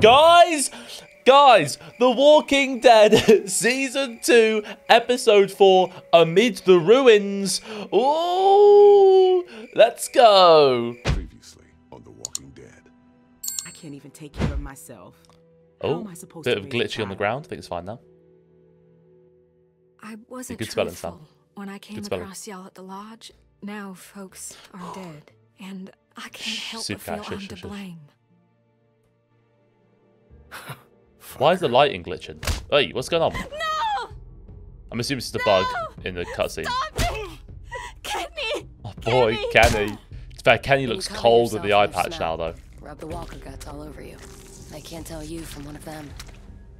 Guys, The Walking Dead, Season 2, Episode 4, Amid the Ruins. Ooh, let's go. Previously on The Walking Dead. I can't even take care of myself. Oh, a bit of glitchy on the ground. I think it's fine now. I wasn't truthful when I came across y'all at the lodge. Now folks are dead, and I can't help but feel I'm to blame. Why is the lighting glitching? Hey, what's going on? No! I'm assuming it's a bug in the cutscene. Kenny! Oh boy, Kenny. It's fair, Kenny looks cold with the eye patch now, though. Rub the walker guts all over you. They can't tell you from one of them.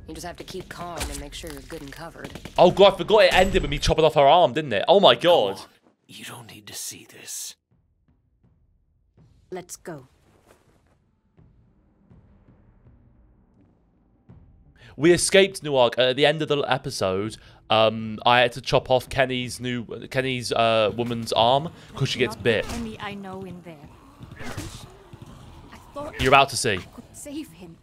You just have to keep calm and make sure you're good and covered. Oh god, I forgot it ended with me chopping off her arm, didn't it? Oh my god. You don't need to see this. Let's go. We escaped Newark at the end of the episode. I had to chop off Kenny's woman's arm because she gets bit. I know in there. You're about to see. I could save him.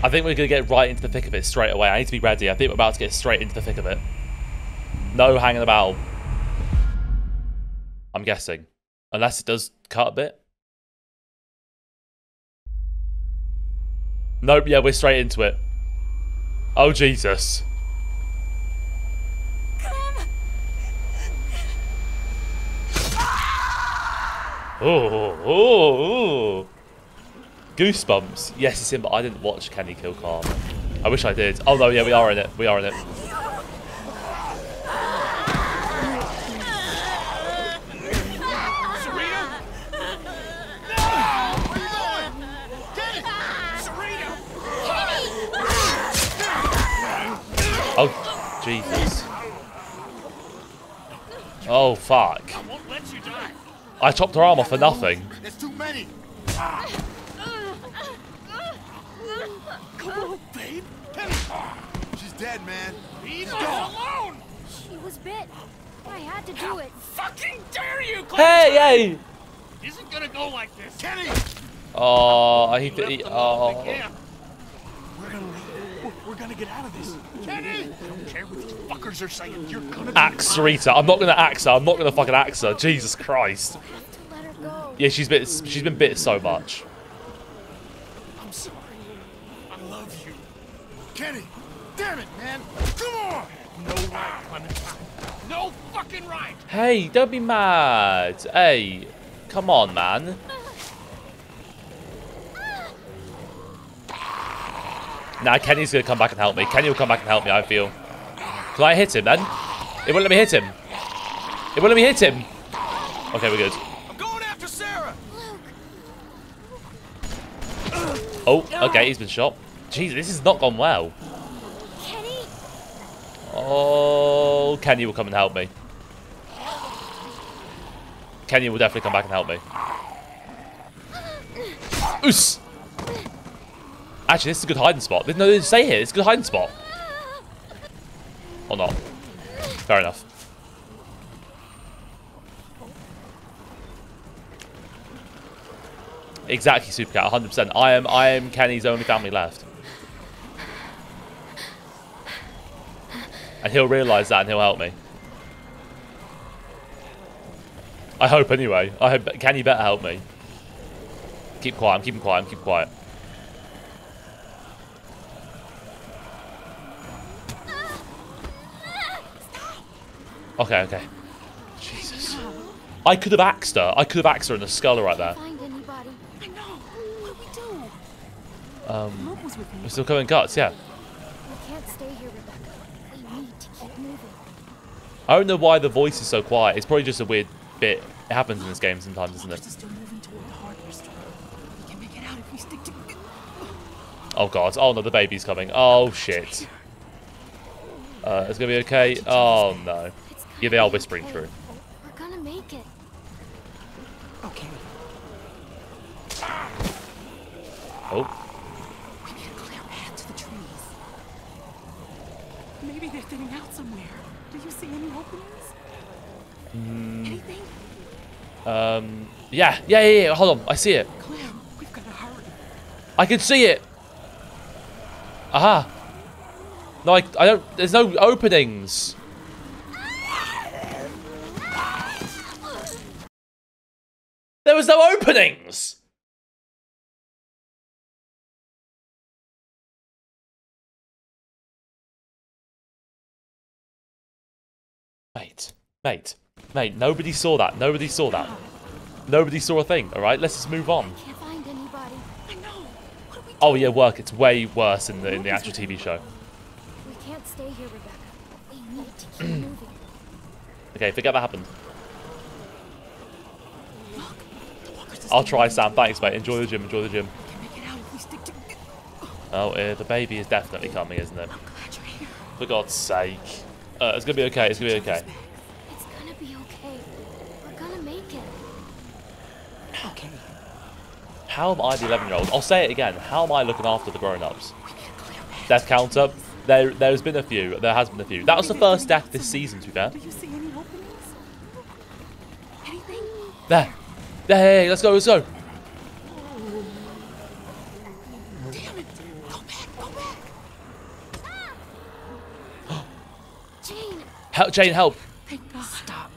I think we're going to get right into the thick of it straight away. I need to be ready. I think we're about to get straight into the thick of it. No hanging about. I'm guessing. Unless it does cut a bit. Nope, yeah, we're straight into it. Oh, Jesus. Oh. Goosebumps. Yes, it's him, but I didn't watch Kenny kill Carl. I wish I did. Oh no, yeah, we are in it. We are in it. Sarita? No! Where are you going? Get it! Sarita! Oh, Jesus. Oh, fuck. I won't let you die. I chopped her arm off for nothing. There's too many. Come on, babe. She's dead, man. Leave her alone. She was bit. I had to do it. Fucking dare you, Clementine. Hey! Isn't gonna go like this, Kenny. Oh, I hate to eat. Oh. We're gonna get out of this, Kenny. I don't care what these fuckers are saying. You're gonna axe Sarita. I'm not gonna axe her. I'm not gonna fucking axe her. Jesus Christ. I have to let her go. Yeah, she's been bit so much. I'm sorry. Kenny, damn it, man! Come on! No right, Clementine. No fucking right. Hey, don't be mad. Hey, come on, man. Nah, Kenny's gonna come back and help me. Kenny will come back and help me. I feel. Can I hit him, then? It won't let me hit him. It won't let me hit him. Okay, we're good. I'm going after Sarah. Luke. Oh, okay, he's been shot. Jeez, this has not gone well. Kenny? Oh, Kenny will come and help me. Kenny will definitely come back and help me. Oos! Actually, this is a good hiding spot. No, they didn't stay here. It's a good hiding spot. Or not. Fair enough. Exactly, Supercat, 100%. I am Kenny's only family left. And he'll realise that and he'll help me. I hope anyway. I hope Kenny better help me. Keep quiet. I'm keeping quiet. I'm keeping quiet. Okay. Jesus. I could have axed her. I could have axed her in the skull right there. We're still going guts, yeah. We can't stay here, Rebecca. We need to keep moving. I don't know why the voice is so quiet. It's probably just a weird bit. It happens in this game sometimes, doesn't it? Oh god! Oh no, the baby's coming. Oh shit! It's gonna be okay. Oh no! Yeah, they are whispering through. We're gonna make it. Okay. Oh. Maybe they're thinning out somewhere. Do you see any openings? Anything? Yeah. Hold on. I see it. Clem, we've got to hurry. I can see it. Aha. No, I don't. There's no openings. There was no openings. Mate, nobody saw that. Nobody saw that. Nobody saw a thing. All right, let's just move on. I can't find anybody. I know. What are we doing? Oh yeah, work. It's way worse in the actual TV show. We can't stay here, Rebecca. We need to keep moving. Okay, forget that happened. I'll try, Sam. Thanks, mate. Enjoy the gym. Enjoy the gym. Oh, the baby is definitely coming, isn't it? For God's sake. It's gonna be okay. It's gonna be okay. It's gonna be okay. We're gonna make it. Okay. How am I the 11-year-old? I'll say it again. How am I looking after the grown-ups? Death counter. There's been a few. There has been a few. That was the first death this season, to be fair. Do you see any openings? Anything? There. Hey, let's go. Let's go. Damn it. Go back. Go back. Jane, help! Thank God. Stop.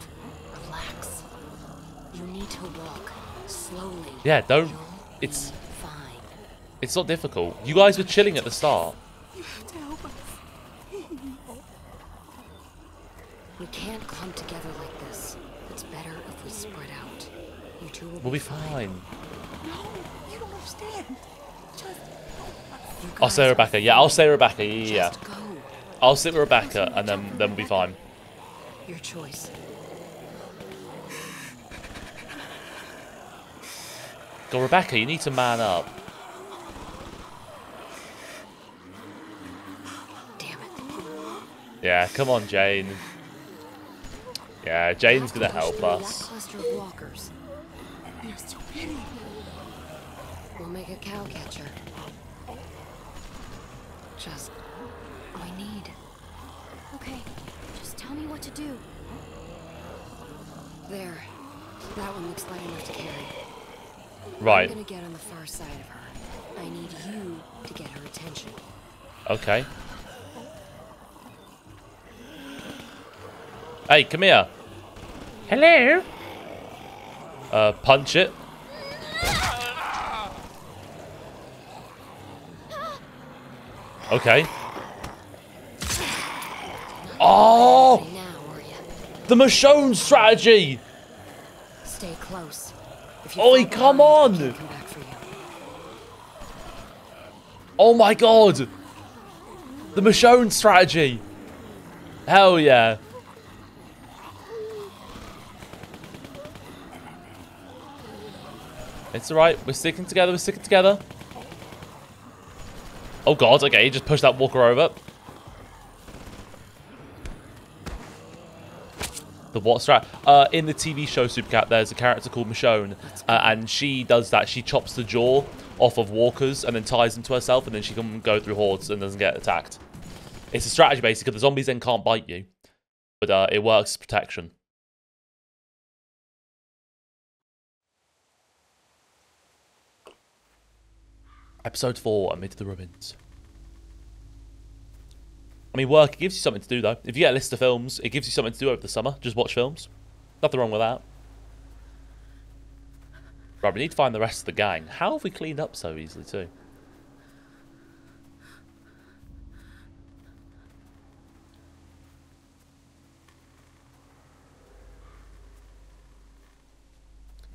Relax. You need to walk slowly. Yeah, don't. It's fine. It's not difficult. You guys were chilling at the start. You have to help us. We can't clump together like this. It's better if we spread out. You two will we'll be fine. No, you don't understand. Just I'll say Rebecca. Yeah, I'll say Rebecca. Yeah. Just go. I'll sit with Rebecca, and then we'll be fine. Your choice. Go, Rebecca, you need to man up. Damn it. Yeah, come on, Jane. Yeah, Jane's gonna help us. We'll make a cow catcher. Just I need. Okay, just tell me what to do. There. That one looks light enough to carry. Right. I'm gonna get on the far side of her. I need you to get her attention. Okay. Hey, come here. Hello. Punch it. Okay. Oh, the Michonne strategy. Stay close. Oi, come on. Oh my God. The Michonne strategy. Hell yeah. It's all right. We're sticking together. We're sticking together. Oh God. Okay. Just push that walker over. The what strat? In the TV show Supercat, there's a character called Michonne, and she does that. She chops the jaw off of walkers and then ties them to herself, and then she can go through hordes and doesn't get attacked. It's a strategy, basically, because the zombies then can't bite you, but it works as protection. Episode 4, Amid the Ruins. I mean, work, it gives you something to do, though. If you get a list of films, it gives you something to do over the summer. Just watch films. Nothing wrong with that. Right, we need to find the rest of the gang. How have we cleaned up so easily, too?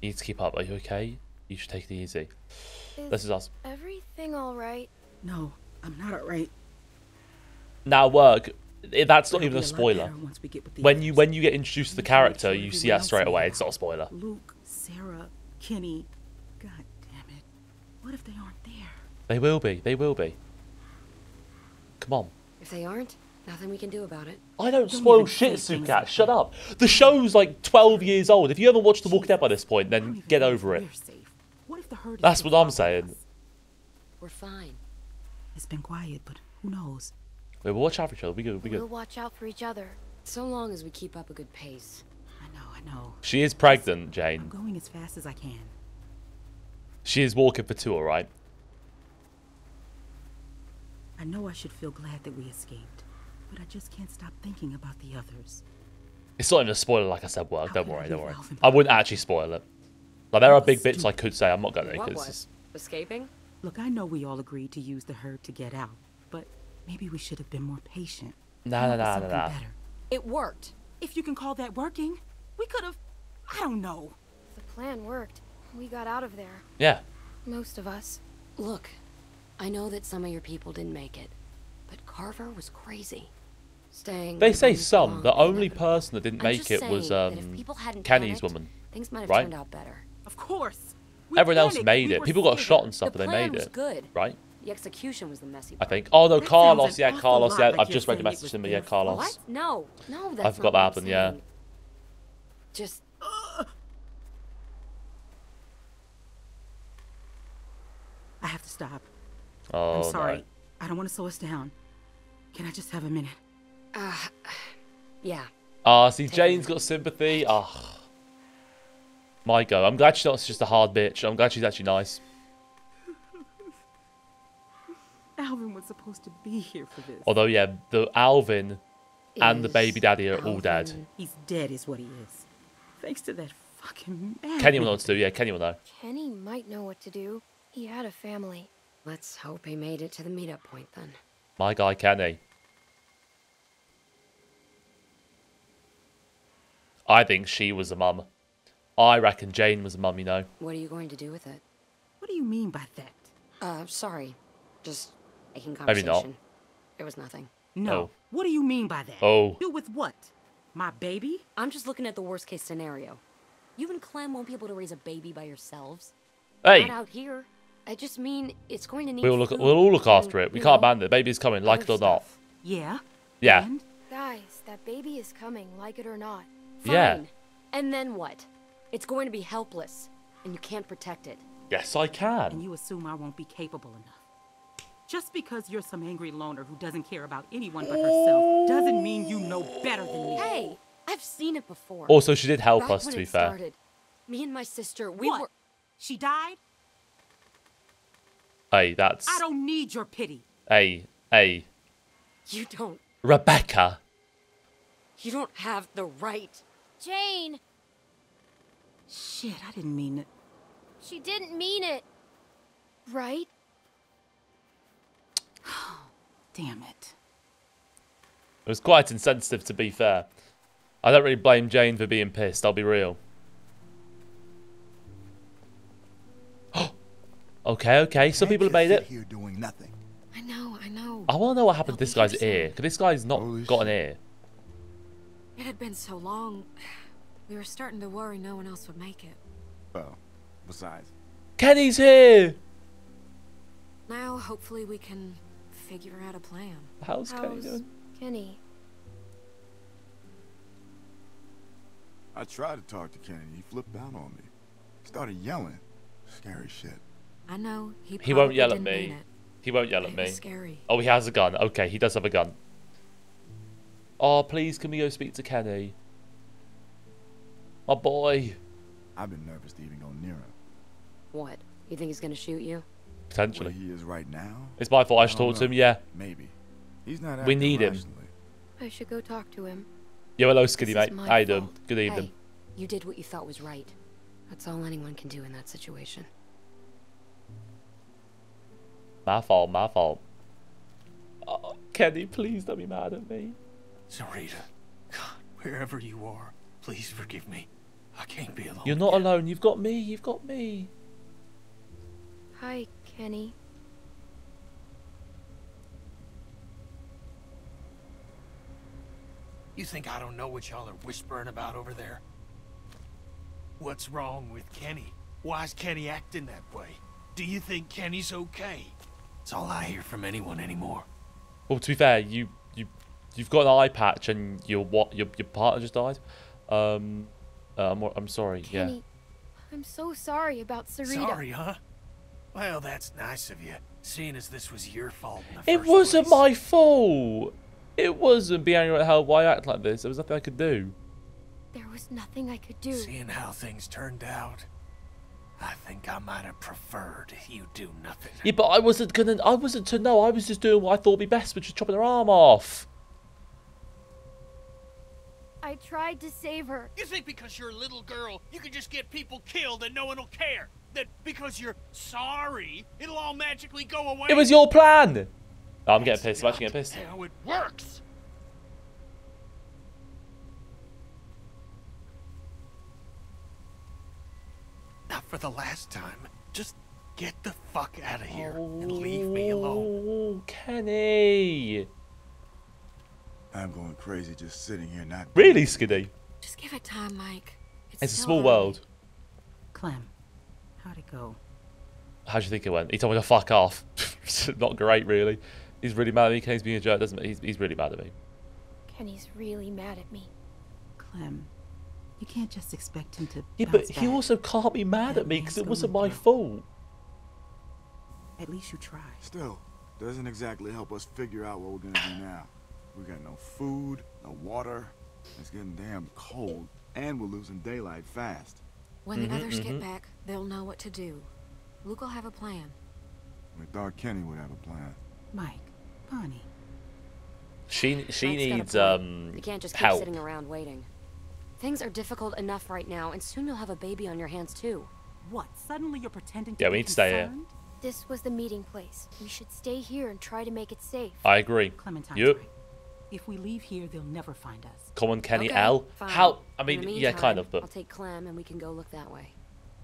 You need to keep up. Are you okay? You should take it easy. This is us. Everything all right? No, I'm not all right. Now work. That's not even a spoiler. When you get introduced to the character, you see her straight away. It's not a spoiler. Luke, Sarah, Kenny. God damn it! What if they aren't there? They will be. They will be. Come on. If they aren't, nothing we can do about it. I don't spoil shit, Supercat. Shut up. The show's like 12 years old. If you haven't watched The Walking Dead by this point, then get over it. That's what I'm saying. We're fine. It's been quiet, but who knows? We'll watch out for each other. We'll watch out for each other. So long as we keep up a good pace. I know. She is pregnant, Jane. I'm going as fast as I can. She is walking for two, all right? I know I should feel glad that we escaped, but I just can't stop thinking about the others. It's not even a spoiler, like I said, well, don't worry. I wouldn't actually spoil it. Like, there are big bits I could say. I'm not going to. What was? Escaping? Look, I know we all agreed to use the herd to get out, but maybe we should have been more patient. Nah. It worked. If you can call that working, we could have... I don't know. The plan worked. We got out of there. Yeah. Most of us. Look, I know that some of your people didn't make it, but Carver was crazy. They say some. The only person that didn't make it was Kenny's woman. Things might have turned out better. Of course. Everyone else made it. People got shot and stuff, but they made it. Right? The execution was the messy part. I think. Oh no, Carlos. Yeah, Carlos. Yeah, I've just read the message to me. Yeah, Carlos. What? No, that's not what I'm saying. I forgot that happened. Yeah. Just. I have to stop. Oh, I'm sorry. I don't want to slow us down. Can I just have a minute? Yeah. Ah, see, Jane's got sympathy. Ah, my go. I'm glad she's not just a hard bitch. I'm glad she's actually nice. Alvin was supposed to be here for this. Although, yeah, the Alvin and the baby daddy are all dead. He's dead, is what he is. Thanks to that fucking man. Kenny will know what to do. Yeah, Kenny will know. Kenny might know what to do. He had a family. Let's hope he made it to the meetup point then. My guy, Kenny. I think she was a mum. I reckon Jane was a mum, you know. What are you going to do with it? What do you mean by that? Sorry. Just making conversation. Maybe not. It was nothing. No. Oh. What do you mean by that? Oh. Do with what? My baby? I'm just looking at the worst case scenario. You and Clem won't be able to raise a baby by yourselves. Hey. Not out here. I just mean it's going to need We'll all look after it. We can't abandon it. The baby's coming, like it or not. Yeah. Yeah. And? Guys, that baby is coming, like it or not. Fine. Yeah. And then what? It's going to be helpless, and you can't protect it. Yes, I can. And you assume I won't be capable enough. Just because you're some angry loner who doesn't care about anyone but herself doesn't mean you know better than me. Hey, I've seen it before. Also, she did help us, to be fair. Me and my sister, we were... She died? Hey, that's... I don't need your pity. Hey. You don't... Rebecca. You don't have the right. Jane! Shit, I didn't mean it. She didn't mean it. Right? Oh, damn it. It was quite insensitive, to be fair. I don't really blame Jane for being pissed, I'll be real. Okay. Some people have made it. Here doing nothing. I know. I want to know what happened to this guy's ear. Because this guy's not got an ear. It had been so long, we were starting to worry no one else would make it. Well, besides... Kenny's here! Now, hopefully we can figure out a plan. How's Kenny doing? Kenny. I tried to talk to Kenny, he flipped out on me. Started yelling. Scary shit. I know, he won't yell at me. He won't yell at me. Scary. Oh, he has a gun. Okay, he does have a gun. Oh, please, can we go speak to Kenny? My boy. I've been nervous to even go near him. What? You think he's going to shoot you? Potentially. Where he is right now? It's my fault I should talk to him, yeah. Maybe. He's not acting. We need him. I should go talk to him. Yo, hello, Skiddy, mate. How you doing? Good evening. Hey, you did what you thought was right. That's all anyone can do in that situation. My fault. Oh, Kenny, please don't be mad at me. Sarita, God, wherever you are, please forgive me. I can't be alone. You're not alone. You've got me. Hi, Kenny. You think I don't know what y'all are whispering about over there? What's wrong with Kenny? Why is Kenny acting that way? Do you think Kenny's okay? It's all I hear from anyone anymore. Well, to be fair, You've got an eye patch, and your partner just died. I'm sorry. Kenny, yeah. I'm so sorry about Sarita. Sorry, huh? Well, that's nice of you, seeing as this was your fault. It wasn't my fault. It wasn't being angry at how I act like this. There was nothing I could do. There was nothing I could do. Seeing how things turned out, I think I might have preferred you do nothing. Yeah, but I wasn't to know. I was just doing what I thought would be best, which was chopping her arm off. I tried to save her. You think because you're a little girl, you can just get people killed and no one will care? That because you're sorry, it'll all magically go away? It was your plan! Oh, I'm getting pissed. I'm actually getting pissed. That's how it works. Not for the last time. Just get the fuck out of here and leave me alone. Kenny. I'm going crazy just sitting here not... Really, Skiddy? Just give it time, Mike. It's a small world. Clem, how'd it go? How'd you think it went? He told me to fuck off. Not great, really. He's really mad at me. Kenny's being a jerk, doesn't he? He's really mad at me. Kenny's really mad at me. Clem, you can't just expect him to... Yeah, but he also can't be mad at me because it wasn't my fault. At least you tried. Still, doesn't exactly help us figure out what we're going to do now. We got no food, no water. It's getting damn cold, and we're losing daylight fast. When the others get back, they'll know what to do. Luke will have a plan. We thought Kenny would have a plan. Mike, Bonnie. She needs You can't just keep sitting around waiting. Things are difficult enough right now, and soon you'll have a baby on your hands too. What? Suddenly you're pretending? Yeah, we need to stay here. This was the meeting place. We should stay here and try to make it safe. I agree. Clementine. Yep. Right. If we leave here, they'll never find us. Come on, Kenny. How? I mean, yeah, kind of, but I'll take Clem, and we can go look that way.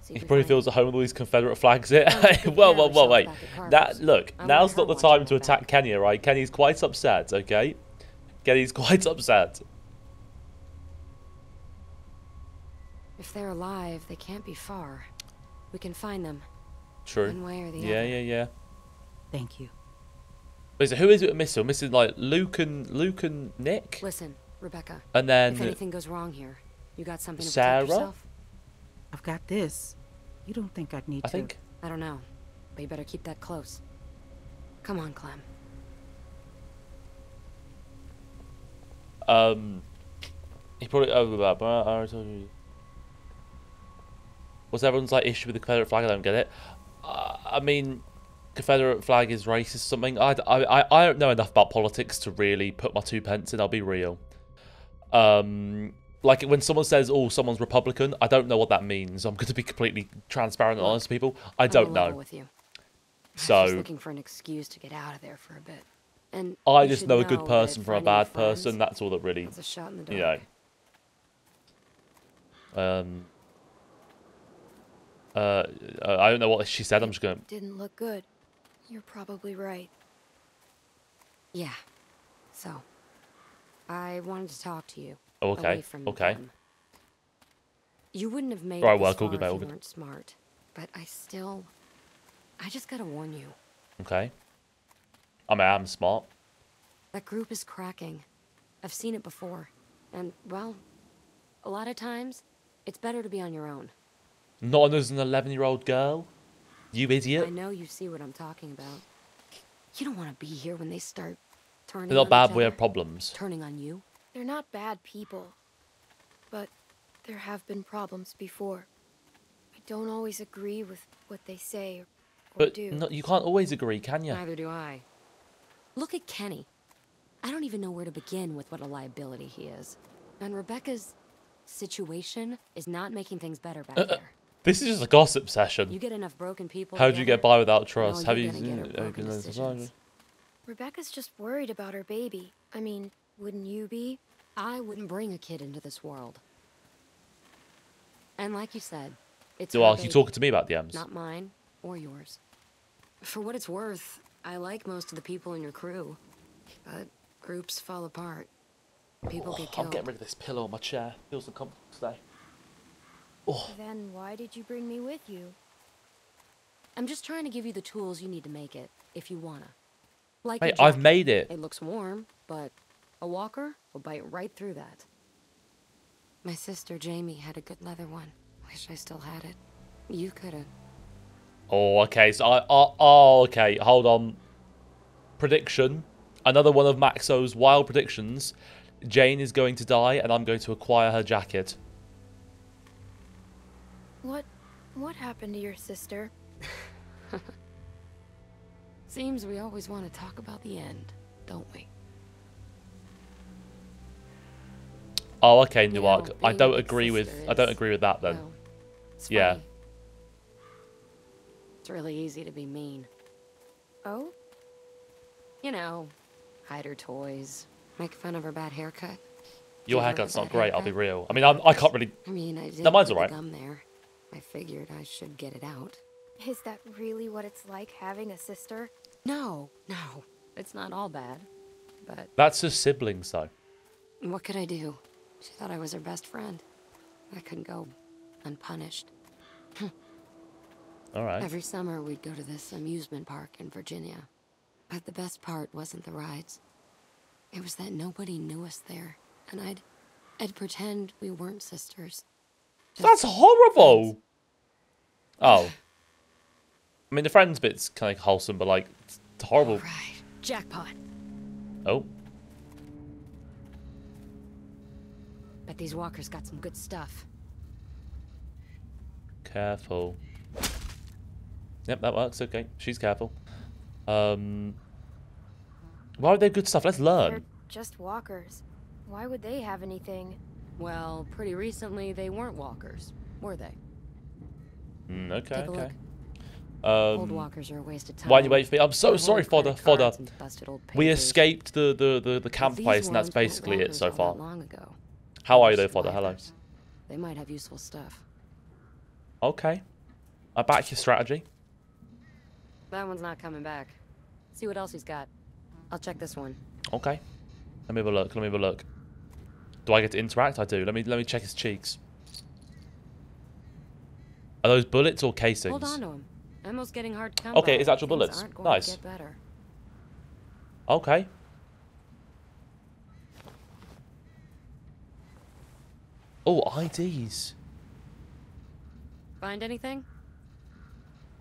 He probably feels at home with all these Confederate flags here. well, wait. Look, now's not the time to attack Kenny, right? Kenny's quite upset, okay? Kenny's quite upset. If they're alive, they can't be far. We can find them. True. One way or the other. Yeah. Thank you. Wait, so who is it missing? Missing like Luke and Nick. Listen, Rebecca. And then if anything goes wrong here, you got something to protect yourself? I've got this. You don't think I'd need to? I don't know. But you better keep that close. Come on, Clem. He probably I told you. What's everyone's like issue with the Confederate flag? I don't get it. I mean, Confederate flag is racist or something. I don't know enough about politics to really put my 2p in. I'll be real. Like when someone says, "Oh, someone's Republican," I don't know what that means. I'm going to be completely transparent and honest with people. I don't know. With you. So I'm just looking for an excuse to get out of there for a bit. And I just know a good person from a bad person. That's all that really. That's a shot in the dark. You know. I don't know what she said. I'm just going. Didn't look good. You're probably right. Yeah. So, I wanted to talk to you. Oh, okay. Okay. Them. You wouldn't have made it this far if you weren't smart. But I just gotta warn you. Okay. I mean, I'm smart. That group is cracking. I've seen it before. And, well, a lot of times, it's better to be on your own. Not as an 11-year-old girl? You idiot. I know you see what I'm talking about. You don't want to be here when they start turning on each other. They're not bad, we have problems. Turning on you? They're not bad people. But there have been problems before. I don't always agree with what they say or do. But you can't always agree, can you? Neither do I. Look at Kenny. I don't even know where to begin with what a liability he is. And Rebecca's situation is not making things better back there. This is just a gossip session. You get enough broken people. How do you get by without trust? Have you been? Rebecca's just worried about her baby. I mean, wouldn't you be? I wouldn't bring a kid into this world. And like you said, it's well, you talking to me about the M's. Not mine or yours. For what it's worth, I like most of the people in your crew. But groups fall apart. People get killed. I'm getting rid of this pillow on my chair. Feels uncomfortable today. Oh. Then why did you bring me with you? I'm just trying to give you the tools you need to make it, if you wanna. Like Wait, I've made it. It looks warm, but a walker will bite right through that. My sister Jamie had a good leather one. Wish I still had it. You coulda. Oh, okay. So I. Okay. Hold on. Prediction. Another one of Maxo's wild predictions. Jane is going to die, and I'm going to acquire her jacket. What happened to your sister? Seems we always want to talk about the end, don't we? Oh, okay, Newark. You know, I don't agree with that then. Well, it's yeah. Funny. It's really easy to be mean. Oh? You know, hide her toys, make fun of her bad haircut. Your haircut's not great, haircut? I'll be real. I mean, I can't really... I mean, I did mine's all right. Gum there. I figured I should get it out. Is that really what it's like having a sister? No, no. It's not all bad, but... That's her siblings, though. What could I do? She thought I was her best friend. I couldn't go unpunished. All right. Every summer we'd go to this amusement park in Virginia. But the best part wasn't the rides. It was that nobody knew us there. And I'd pretend we weren't sisters. That's horrible! Oh. I mean, the friends bit's kind of wholesome, but like, it's horrible. All right. Jackpot. Oh. Bet these walkers got some good stuff. Careful. Yep, that works. Okay, she's careful. Why are they good stuff? Let's learn. They're just walkers. Why would they have anything? Well, pretty recently they weren't walkers, were they? Okay. Take a look. Old walkers are a waste of time. Why do you wait for me? I'm so sorry, Fodder. We escaped the camp place, and that's basically it so far. Long ago. How are you, though, Fodder? Hello. They might have useful stuff. Okay, I back your strategy. That one's not coming back. See what else he's got. I'll check this one. Okay. Let me have a look. Let me have a look. Do I get to interact? I do. Let me check his cheeks. Are those bullets or casings? Hold on to him. Almost getting hard to come by. Okay, it's actual bullets. Nice. Okay. Oh, IDs. Find anything?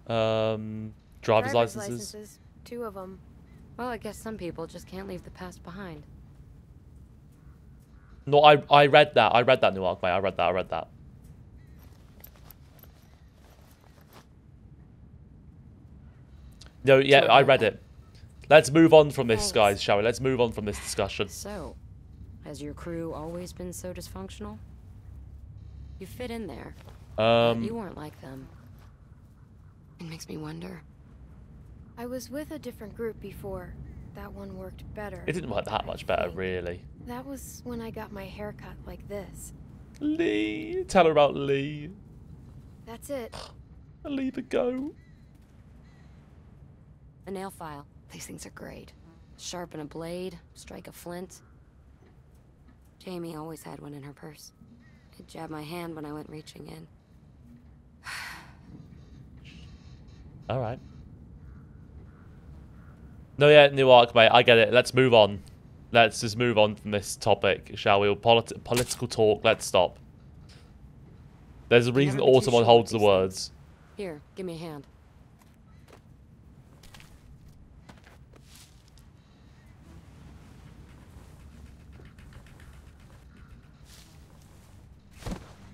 Driver's licenses. 2 of them. Well, I guess some people just can't leave the past behind. No, I read that. I read that, Newark, mate. I read that. No, yeah, I read it. Let's move on from this, guys, shall we? Let's move on from this discussion. So, has your crew always been so dysfunctional? You fit in there. You weren't like them. It makes me wonder. I was with a different group before. That one worked better. It didn't work that much better, really. That was when I got my hair cut like this. Lee! Tell her about Lee. That's it. I'll leave it go. A nail file. These things are great. Sharpen a blade, strike a flint. Jamie always had one in her purse. It jabbed my hand when I went reaching in. All right. No, yeah, Newark, mate. I get it. Let's move on. Let's just move on from this topic, shall we? Political talk. Let's stop. There's a reason Autumn holds the words. Here, give me a hand.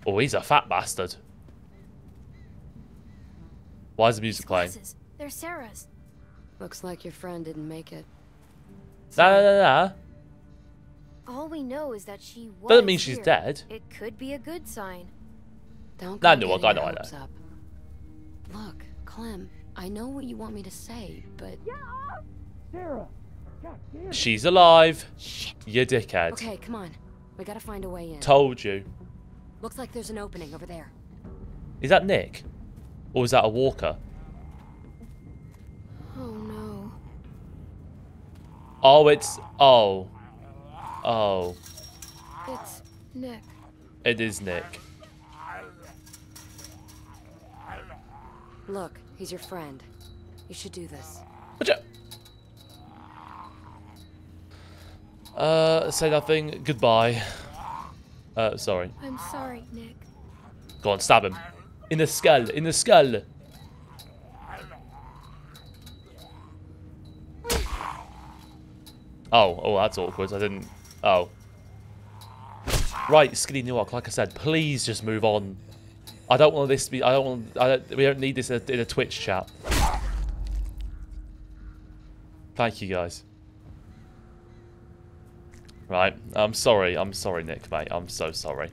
Oh, he's a fat bastard. Why is the music playing? They're Sarah's. Looks like your friend didn't make it. Nah. All we know is that she was doesn't mean she's dead. It could be a good sign. Don't go getting your hopes up. Look, Clem, I know what you want me to say, but... Yeah. Sarah. God damn it. She's alive. Shit. You dickhead. Okay, come on. We gotta find a way in. Told you. Looks like there's an opening over there. Is that Nick? Or is that a walker? Oh, no. Oh, it's... Oh. Oh. It's Nick. It is Nick. Look, he's your friend. You should do this. Say nothing. Goodbye. Sorry. I'm sorry, Nick. Go on, stab him. In the skull, in the skull. Oh, that's awkward. I didn't... Oh. Right, Skinny Newark, like I said, please just move on. I don't want this to be... we don't need this in a Twitch chat. Thank you, guys. Right, I'm sorry. I'm sorry, Nick, mate. I'm so sorry.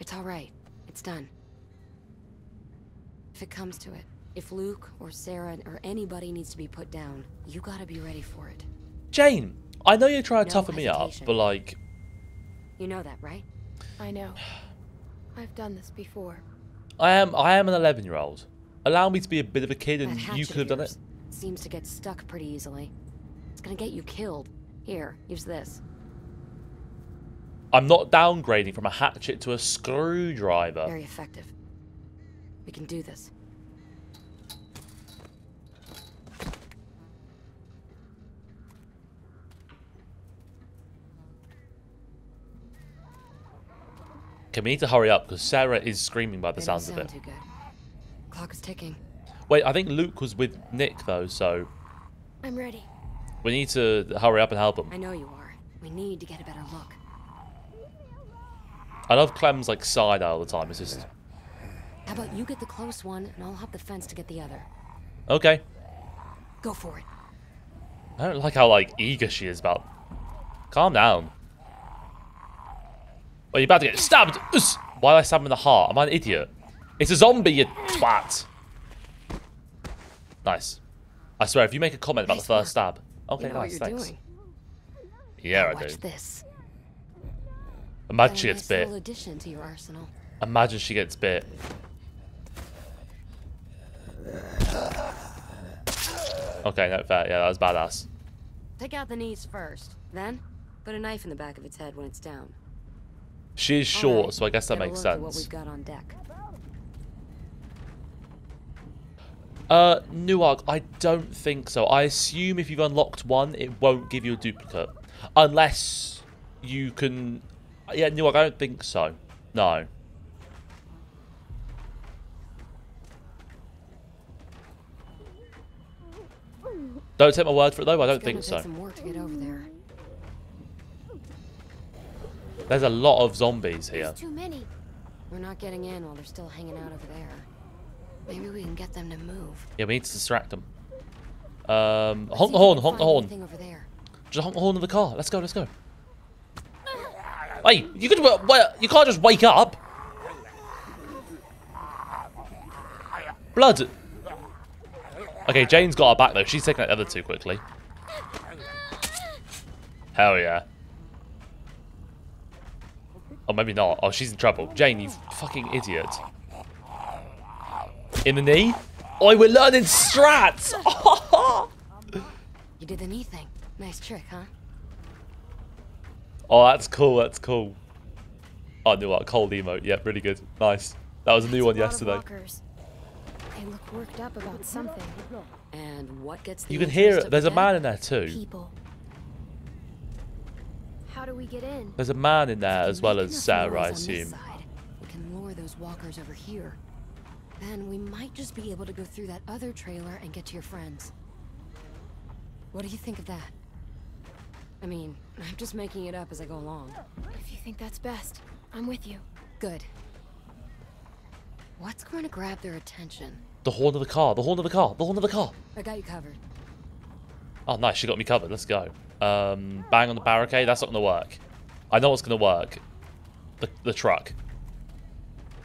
It's all right. It's done. If it comes to it, if Luke or Sarah or anybody needs to be put down, you gotta be ready for it. Jane, I know you're trying to toughen me up, but like... You know that, right? I know. I've done this before. I am an 11-year-old. Allow me to be a bit of a kid and you could have done it. Seems to get stuck pretty easily. It's gonna get you killed. Here, use this. I'm not downgrading from a hatchet to a screwdriver. Very effective. We can do this. Okay, we need to hurry up because Sarah is screaming by the sounds of it. Too good. Clock is ticking. Wait, I think Luke was with Nick though, so I'm ready. We need to hurry up and help him. I know you are. We need to get a better look. I love Clem's like side eye all the time. It's just. How about you get the close one and I'll hop the fence to get the other? Okay. Go for it. I don't like how eager she is about. Calm down. Oh, you're about to get stabbed! Why did I stab him in the heart? Am I an idiot? It's a zombie, you twat! Nice. I swear, if you make a comment about the first stab... Okay, nice, thanks. Yeah, I do. Imagine she gets bit. Imagine she gets bit. Okay, no fair. Yeah, that was badass. Take out the knees first. Then, put a knife in the back of its head when it's down. She is short, so I guess that makes sense. What we've got on deck. Newark, I don't think so. I assume if you've unlocked one, it won't give you a duplicate. Unless you can... Yeah, Newark, I don't think so. No. Don't take my word for it, though. I don't think so. Some work to get over there. There's a lot of zombies here. There's too many. We're not getting in while they're still hanging out over there. Maybe we can get them to move. Yeah, we need to distract them. Honk the horn, honk the horn. Over there. Just honk the horn of the car. Let's go, let's go. Hey, you could you can't just wake up. Blood. Okay, Jane's got her back though. She's taking out the other two quickly. Hell yeah. Oh, maybe not. Oh, she's in trouble. Jane, you fucking idiot. In the knee? Oh, we're learning strats! You did the knee thing. Nice trick, huh? Oh, that's cool. That's cool. Oh, no, what? Cold emote. Yep, really good. Nice. That was a new one yesterday. They look worked up about something. And what gets you can hear it. There's a man in there, too. People. How do we get in? There's a man in there as well as Sarah, I assume. We can lure those walkers over here. Then we might just be able to go through that other trailer and get to your friends. What do you think of that? I mean, I'm just making it up as I go along. If you think that's best, I'm with you. Good. What's going to grab their attention? The horn of the car, the horn of the car, the horn of the car. I got you covered. Oh, nice. She got me covered. Let's go. Bang on the barricade. That's not going to work. I know what's going to work. The truck.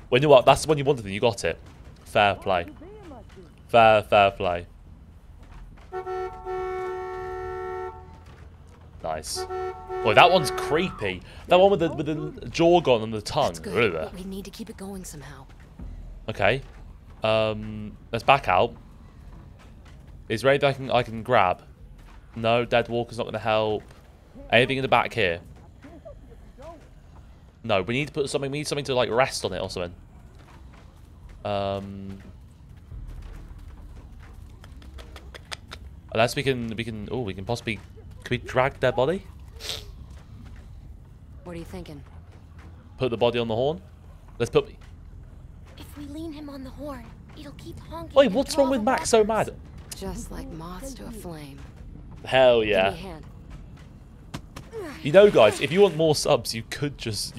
Well, you know what? That's the one you wanted and you got it. Fair play. Fair play. Nice. Boy, that one's creepy. That one with the jaw gone and the tongue. That's good, but we need to keep it going somehow. Okay. Let's back out. Is there anything I can grab? No, dead walker's not going to help. Anything in the back here? No, we need to put something. We need something to like rest on it or something. Unless we can. Oh, we can possibly. Can we drag their body? What are you thinking? Put the body on the horn. Let's put. If we lean him on the horn, It'll keep honking. Wait, what's wrong with Max so mad? Just like moths to a flame. Hell yeah. You know, guys, if you want more subs, you could just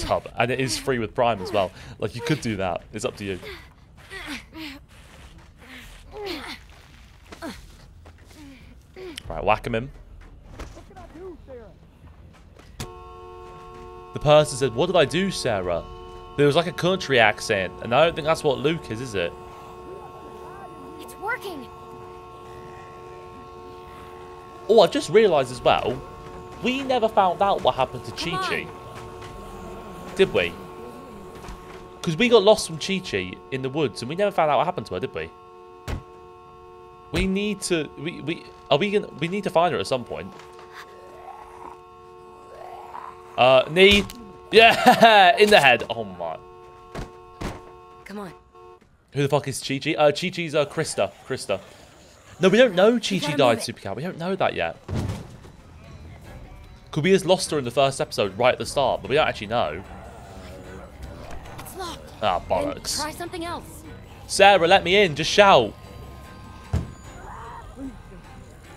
sub, and it is free with Prime as well. Like, you could do that. It's up to you. Right, whack him in. The person said, "What did I do, Sarah?" There was like a country accent, and I don't think that's what Luke is it? It's working. Oh, I just realised as well, we never found out what happened to Chi Chi, did we? Because we got lost from Chi Chi in the woods, and we never found out what happened to her, did we? We need to. We need to find her at some point. Knee. Yeah, in the head. Oh my. Come on. Who the fuck is Chi Chi? Chi Chi's Krista. Krista. No, we don't know Chi Chi died, Supercat. We don't know that yet. Because we just lost her in the first episode right at the start, but we don't actually know. It's locked. Ah, bollocks. Try something else. Sarah, let me in. Just shout.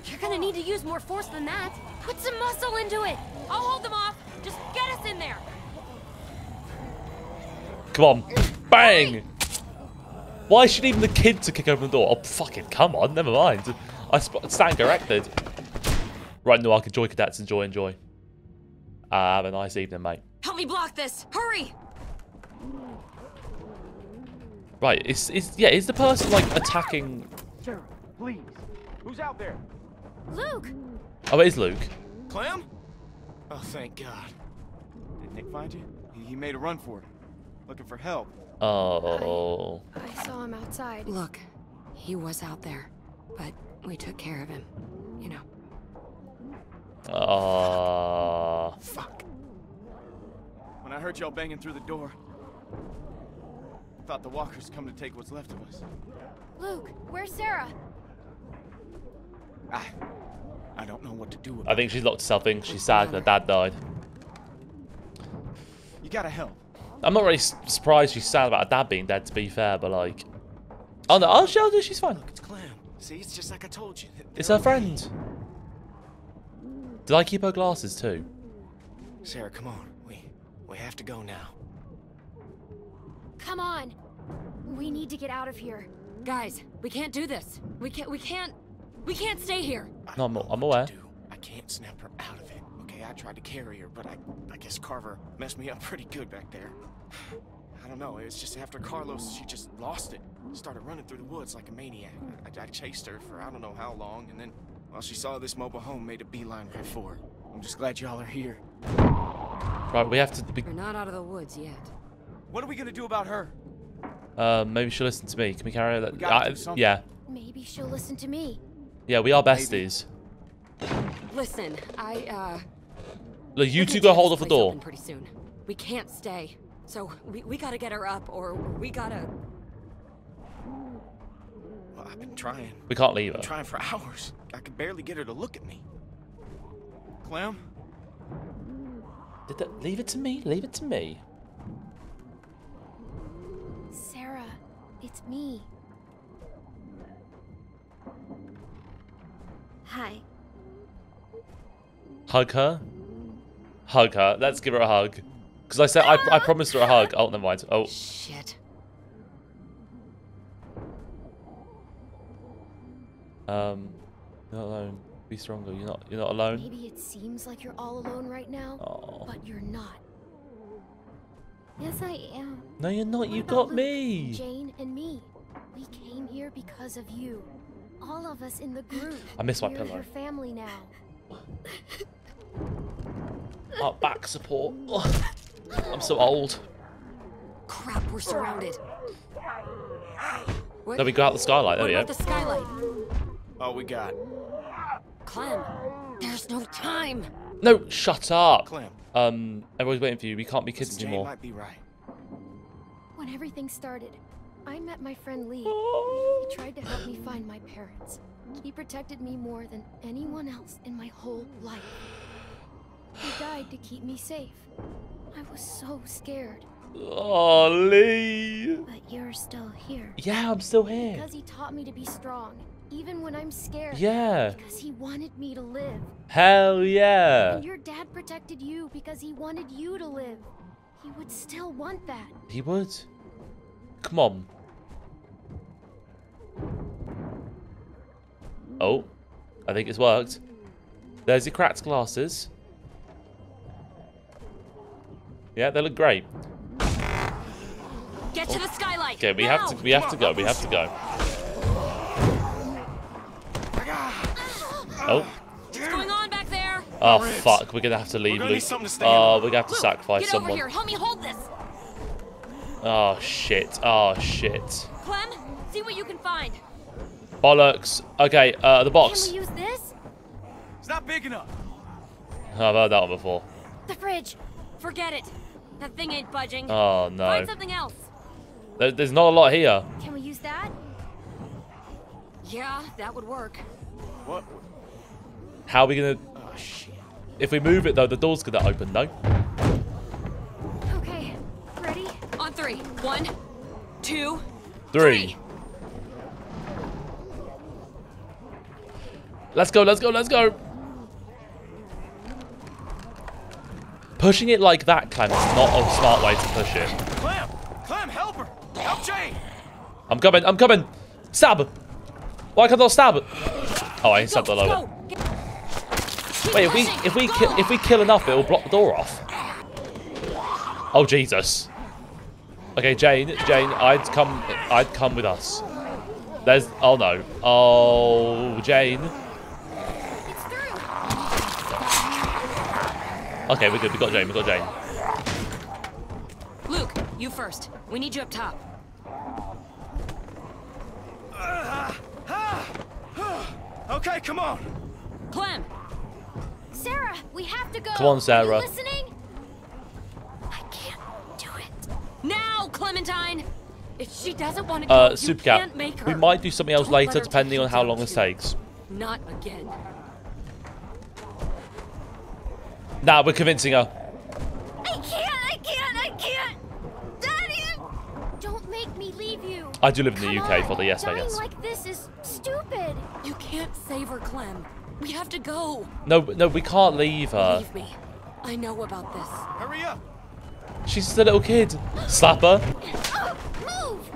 You're going to need to use more force than that. Put some muscle into it. I'll hold them off. Just get us in there. Come on. Bang. Why is she leaving the kid to kick open the door? Oh, fucking come on. Never mind. I stand corrected. Right, no, I can join cadets. Enjoy. Have a nice evening, mate. Help me block this. Hurry. Right, is the person, like, attacking... Sarah, please. Who's out there? Luke. Oh, it is Luke. Clem? Oh, thank God. Did Nick find you? He made a run for it. Looking for help. Oh. I saw him outside. Look, he was out there, but we took care of him, you know. Oh. Fuck. When I heard y'all banging through the door, I thought the walkers come to take what's left of us. Luke, where's Sarah? I don't know what to do with her. I think she's locked herself in. She's sad that Dad died. You gotta help. I'm not really surprised she's sad about her dad being dead, to be fair, but like... Oh no, she's fine. Look, it's Clem. See, it's just like I told you. It's her friend. Did I keep her glasses too? Sarah, come on. We have to go now. Come on. We need to get out of here. Guys, we can't do this. We can't stay here. No, I'm aware. I can't snap her out of it. Okay, I tried to carry her, but I guess Carver messed me up pretty good back there. I don't know. It was just after Carlos, she just lost it. Started running through the woods like a maniac. I chased her for I don't know how long, and then while she saw this mobile home, made a beeline right for her. I'm just glad y'all are here. Right, we have to. We're not out of the woods yet. What are we gonna do about her? Maybe she'll listen to me. Can we carry her? Yeah. Maybe she'll listen to me. Yeah, we are besties. Listen, Look, you two go hold off the door. Pretty soon. We can't stay, so we gotta get her up, or we gotta. Well, I've been trying. We can't leave her. I've been trying for hours. I could barely get her to look at me. Clem? Did that? Leave it to me. Leave it to me. Sarah, it's me. Hi. Hug her. Hug her. Let's give her a hug. Because I said I promised her a hug. Oh, never mind. Oh. Shit. You're not alone. Be stronger. You're not alone. Maybe it seems like you're all alone right now, but you're not. Yes, I am. No, you're not. You got me. Jane and me. We came here because of you. All of us in the group. I miss my pillow. Your family now. Oh, back support. Oh, I'm so old. Crap, we're surrounded. What? No, we got out the skylight. There we go. The skylight. Oh, we got. Clem, there's no time. No, shut up. Clem. Everyone's waiting for you. We can't be kids anymore. Might be right. When everything started, I met my friend Lee. He tried to help me find my parents. He protected me more than anyone else in my whole life. He died to keep me safe. I was so scared. Oh, Lee. But you're still here. Yeah, I'm still here. Because he taught me to be strong, even when I'm scared. Yeah. Because he wanted me to live. Hell yeah. And your dad protected you because he wanted you to live. He would still want that. He would. Come on. Oh, I think it's worked. There's your cracked glasses. Yeah, they look great. Get to the skylight. Okay, we have to. We have to go. We have to go. Oh. What's going on back there? Oh fuck! We're gonna have to leave, Luke. Oh, we're gonna have to sacrifice Luke, someone. Over here. Help me hold this. Oh shit! Oh shit! Clem, see what you can find. Bollocks. Okay, the box. Can we use this? It's not big enough. I've heard that one before. The fridge. Forget it. That thing ain't budging. Oh no. Find something else. There's not a lot here. Can we use that? Yeah, that would work. What? How are we gonna? Oh, shit. If we move it though, the door's gonna open though. Okay. Ready? On three. 1, 2, 3. Let's go, let's go, let's go. Pushing it like that, Clem, is not a smart way to push it. Clem! Clem, help her! Help Jane! I'm coming, I'm coming! Stab! Why can't I stab? Oh, I stabbed the lower. Wait, if we kill enough, it will block the door off. Oh Jesus. Okay, Jane, I'd come with us. There's oh no. Oh Jane. Okay, we're good. We got Jane. We got Jane. Luke, you first. We need you up top. Okay, come on. Clem. Sarah, we have to go. Come on, Sarah. Are you listening? I can't do it. Now, Clementine. If she doesn't want to go, you can't make her. We might do something else later, depending on how long this takes. Not again. Nah, we're convincing her. I can't. Daddy, don't make me leave you. I do live in the UK for the yes, I guess. Like this is stupid. You can't save her, Clem. We have to go. No, we can't leave her. Leave me. I know about this. Hurry up. She's just a little kid. Slap her. Move.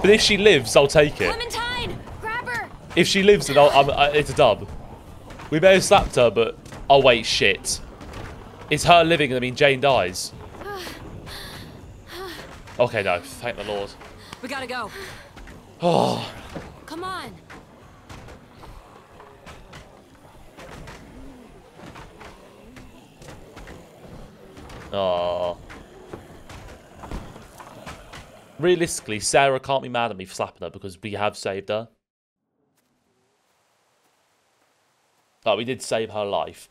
But if she lives, I'll take it. Clementine, grab her. If she lives, then it's a dub. We may have slapped her, but oh wait, shit! It's her living, and I mean Jane dies. Okay, no, thank the Lord. We gotta go. Oh. Come on. Oh. Realistically, Sarah can't be mad at me for slapping her because we have saved her. But we did save her life.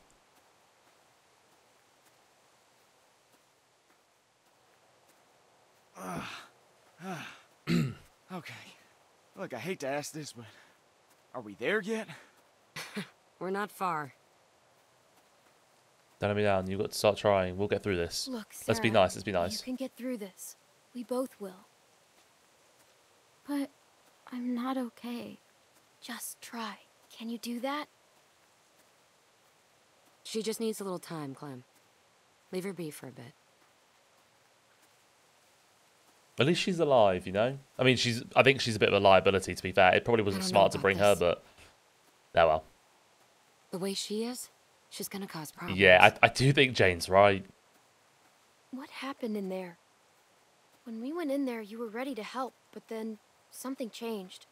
Okay. Look, I hate to ask this, but are we there yet? We're not far. Don't let me down. You've got to start trying. We'll get through this. Look, Sarah, let's be nice. Let's be nice. You can get through this. We both will. But I'm not okay. Just try. Can you do that? She just needs a little time, Clem. Leave her be for a bit. At least she's alive, you know? I mean, I think she's a bit of a liability, to be fair. It probably wasn't smart to bring her, but... Oh, well. The way she is, she's going to cause problems. Yeah, I do think Jane's right. What happened in there? When we went in there, you were ready to help, but then something changed.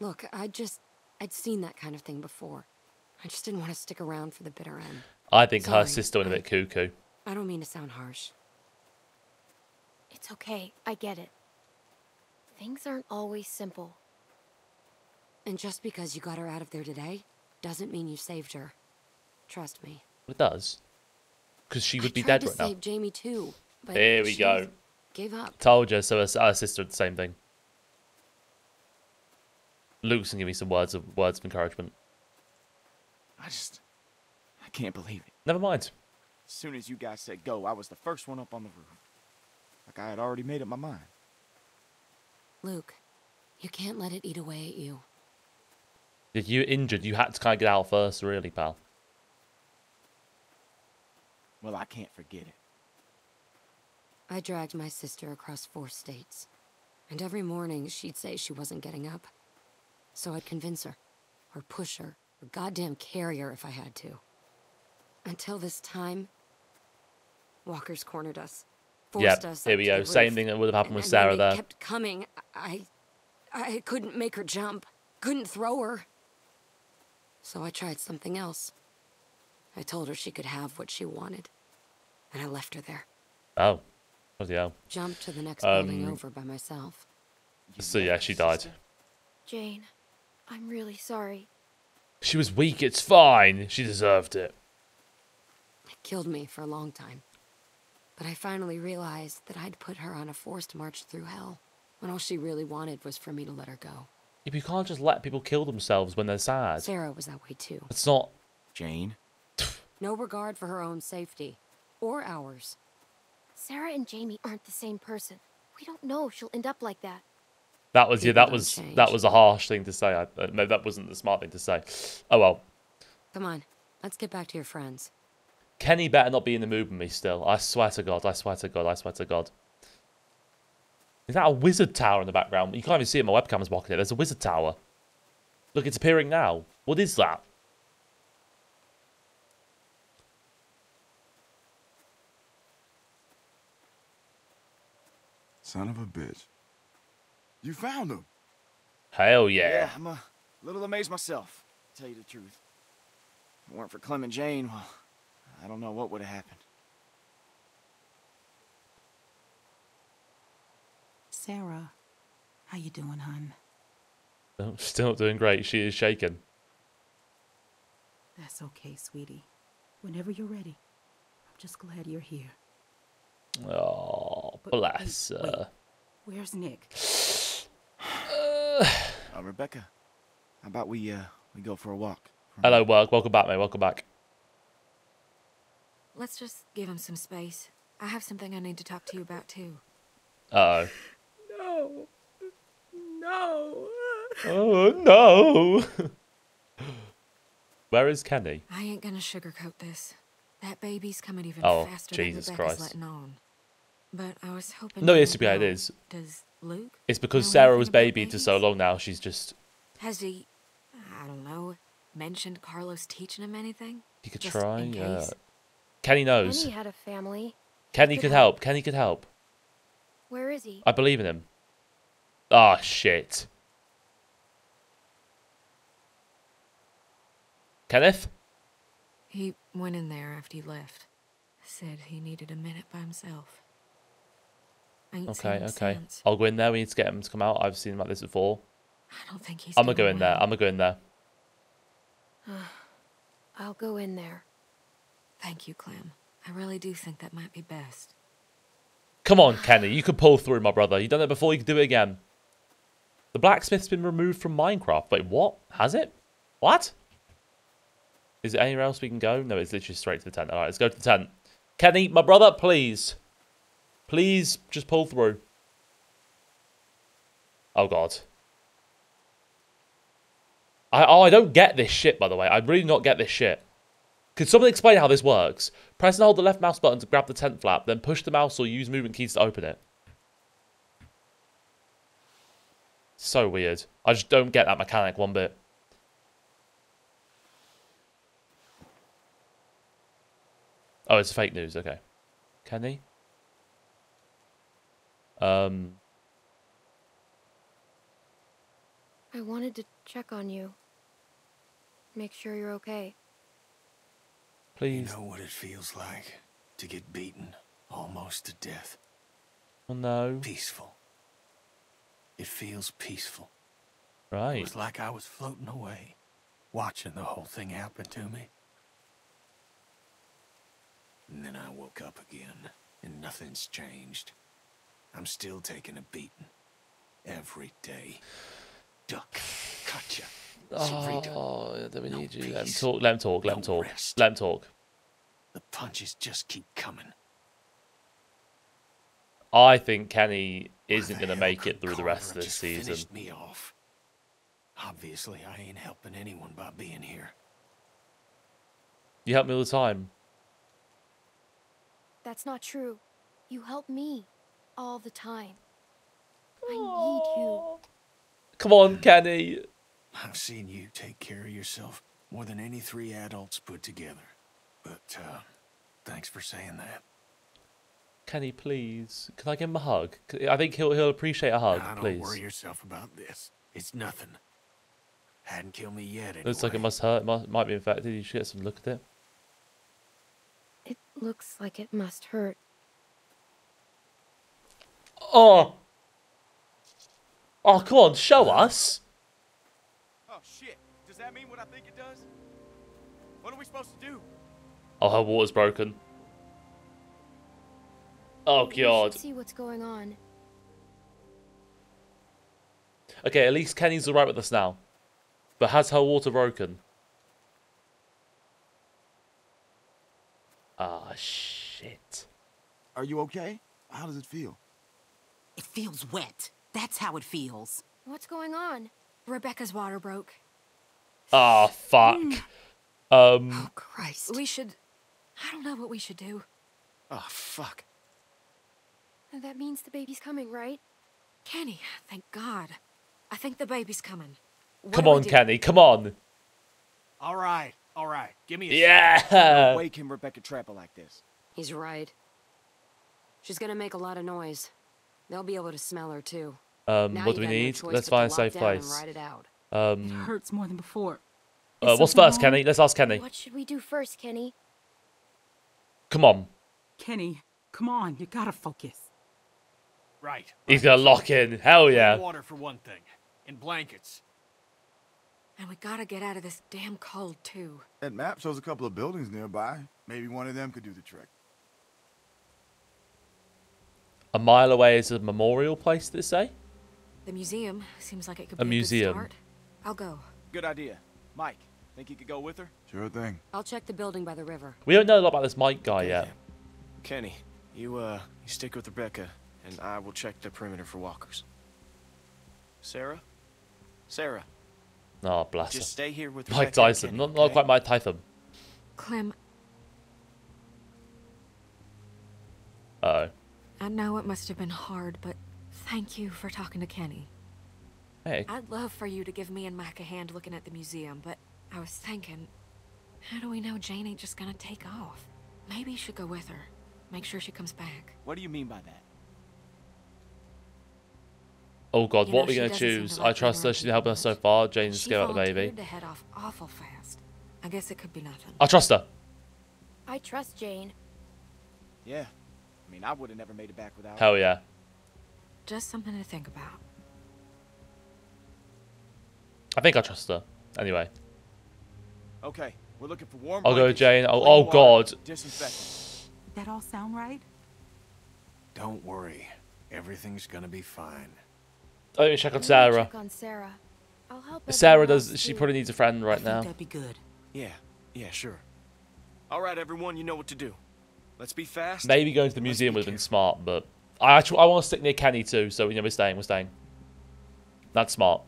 Look, I'd seen that kind of thing before. I just didn't want to stick around for the bitter end. I think her sister went a bit cuckoo. I don't mean to sound harsh. It's okay. I get it. Things aren't always simple. And just because you got her out of there today doesn't mean you saved her. Trust me. It does. Because she would be dead right now. I tried to save Jamie too, but there we go. Gave up. Told you, so her sister did the same thing. Luke's going to give me some words of encouragement. I can't believe it. Never mind. As soon as you guys said go, I was the first one up on the roof. Like I had already made up my mind. Luke, you can't let it eat away at you. If you were injured, you had to kind of get out first, really, pal. Well, I can't forget it. I dragged my sister across 4 states. And every morning, she'd say she wasn't getting up. So I'd convince her, or push her, or goddamn carry her if I had to. Until this time, walkers cornered us. Forced us here we go. Same thing that would have happened with Sarah there. Kept coming. I couldn't make her jump. Couldn't throw her. So I tried something else. I told her she could have what she wanted. And I left her there. Oh. Yeah. Jumped to the next building over by myself. So yeah, she died. Jane, I'm really sorry. She was weak, it's fine. She deserved it. It killed me for a long time. But I finally realized that I'd put her on a forced march through hell when all she really wanted was for me to let her go. If you can't just let people kill themselves when they're sad. Sarah was that way too. It's not... Jane? No regard for her own safety. Or ours. Sarah and Jamie aren't the same person. We don't know if she'll end up like that. That was, that was a harsh thing to say. No, that wasn't the smart thing to say. Oh well. Come on, let's get back to your friends. Kenny better not be in the mood with me still. I swear to God, I swear to God, I swear to God. Is that a wizard tower in the background? You can't even see it, my webcam's blocking it. There's a wizard tower. Look, it's appearing now. What is that? Son of a bitch. You found him. Hell yeah. Yeah, I'm a little amazed myself, to tell you the truth. If it weren't for Clem and Jane, well, I don't know what would have happened. Sarah, how you doing, hon? No, still not doing great. She is shaken. That's okay, sweetie. Whenever you're ready. I'm just glad you're here. Oh, bless her. Wait, where's Nick? Rebecca, how about we go for a walk? Hello, work. Welcome back, mate. Welcome back. Let's just give him some space. I have something I need to talk to you about too. Uh oh. No. No. Oh no. Where is Kenny? I ain't gonna sugarcoat this. That baby's coming even faster Jesus than Rebecca's letting on. But I was hoping. No, it's because it is. Does Luke? It's because Sarah was babied for so long now. She's just. Has he? I don't know. Mentioned Carlos teaching him anything? He could just try. Yeah. Kenny knows. Kenny had a family. Kenny could help. Kenny could help. Where is he? I believe in him. Ah, shit. Kenneth? He went in there after you left. Said he needed a minute by himself. Okay, okay. I'll go in there. We need to get him to come out. I've seen him like this before. I don't think he's. I'm gonna go in there. I'm gonna go in there. I'll go in there. Thank you, Clem. I really do think that might be best. Come on, Kenny. You could pull through, my brother. You've done it before. You can do it again. The blacksmith's been removed from Minecraft. Wait, what? Has it? What? Is it anywhere else we can go? No, it's literally straight to the tent. All right, let's go to the tent. Kenny, my brother, please. Please, just pull through. Oh, God. I don't get this shit, by the way. I really do not get this shit. Could someone explain how this works? Press and hold the left mouse button to grab the tent flap, then push the mouse or use movement keys to open it. So weird. I just don't get that mechanic one bit. Oh, it's fake news. Okay. Kenny? I wanted to check on you. Make sure you're okay. Please. You know what it feels like to get beaten almost to death. Oh no. Peaceful. It feels peaceful. Right. It was like I was floating away, watching the whole thing happen to me. And then I woke up again, and nothing's changed. I'm still taking a beating. Every day. Duck. Gotcha. Oh, Sarita. Let me need you. Let him talk. Let him talk. Let him talk. Let him talk. The punches just keep coming. I think Kenny isn't going to make it through the rest of this season. Me off. Obviously, I ain't helping anyone by being here. You help me all the time. That's not true. You help me all the time. I need you. Come on, Kenny. I've seen you take care of yourself more than any three adults put together. But thanks for saying that. Kenny, please. Can I give him a hug? I think he'll appreciate a hug, please. Don't worry yourself about this. It's nothing. Hadn't killed me yet. Anyway. Looks like it must hurt. Might be infected. You should get some look at it. It looks like it must hurt. Oh. Oh, come on, show us. Oh shit! Does that mean what I think it does? What are we supposed to do? Oh, her water's broken. Oh god. Let's see what's going on. Okay, at least Kenny's alright with us now. But has her water broken? Ah, shit. Are you okay? How does it feel? It feels wet. That's how it feels. What's going on? Rebecca's water broke. Ah, fuck. Oh, Christ. We should... I don't know what we should do. Oh, fuck. That means the baby's coming, right? Kenny, thank God. I think the baby's coming. Come on, Kenny, come on. All right. Give me a second. No way can Rebecca trap her like this. He's right. She's going to make a lot of noise. They'll be able to smell her, too. What do we need? Let's find a safe place. It hurts more than before. What's first, Kenny? Let's ask Kenny. What should we do first, Kenny? Come on. Kenny, come on. You got to focus. Right. He's going to lock in. Hell yeah. Water for one thing. And blankets. And we gotta get out of this damn cold, too. That map shows a couple of buildings nearby. Maybe one of them could do the trick. A mile away is a memorial place, they say? The museum seems like it could be a museum. Good start. I'll go. Good idea. Mike, think you could go with her? Sure thing. I'll check the building by the river. We don't know a lot about this Mike guy yet. Kenny, you stick with Rebecca, and I will check the perimeter for walkers. Sarah. Oh, bless her. Just stay here with Mike Tyson. Kenny, not quite Mike Tyson. Clem. Uh-oh. I know it must have been hard, but thank you for talking to Kenny. Hey. I'd love for you to give me and Mike a hand looking at the museum, but I was thinking, how do we know Jane ain't just gonna take off? Maybe you should go with her. Make sure she comes back. What do you mean by that? Oh god, what are we gonna choose? I trust her. She's been helping us so far. Jane's scared of the baby. To head off awful fast. I guess it could be nothing. I trust her. I trust Jane. Yeah, I mean, I would have never made it back without. Hell yeah. Just something to think about. I think I trust her. Anyway. Okay, we're looking for warm. I'll go with Jane. Oh god. Disinfectant. That all sound right? Don't worry, everything's gonna be fine. Oh, check on Sarah. I'll help Sarah does. She probably needs a friend right now. That'd be good. Yeah, sure. All right, everyone, you know what to do. Let's be fast. Maybe going to the museum would have been smart, but I want to stick near Kenny too, so we're staying. That's smart.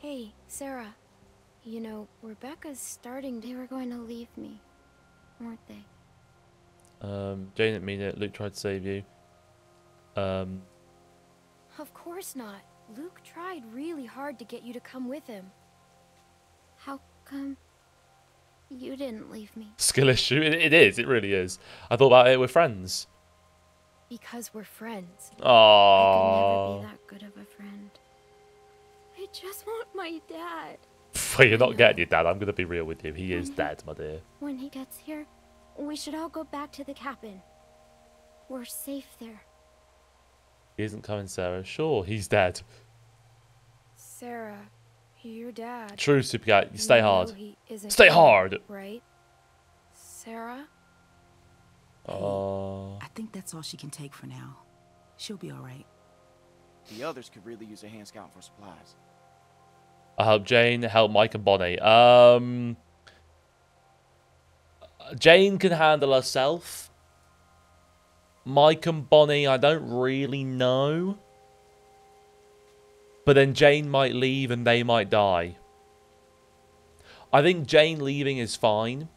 Hey, Sarah. You know, Rebecca's starting. They were going to leave me, weren't they? Jane didn't mean it. Luke tried to save you. Of course not. Luke tried really hard to get you to come with him. How come you didn't leave me? Skill issue. It really is. I thought about it. We're friends. Because we're friends. Aww. I could never be that good of a friend. I just want my dad. Well, you're not getting your dad. I'm gonna be real with you. He is dead, my dear. When he gets here, we should all go back to the cabin. We're safe there. He isn't coming, Sarah. Sure, he's dead. Sarah, your dad. True, super guy. You stay hard. Stay hard. Right, Sarah. Oh. I think that's all she can take for now. She'll be all right. The others could really use a hand scout for supplies. I help Jane. Help Mike and Bonnie. Jane can handle herself. Mike and Bonnie, I don't really know. But then Jane might leave and they might die. I think Jane leaving is fine.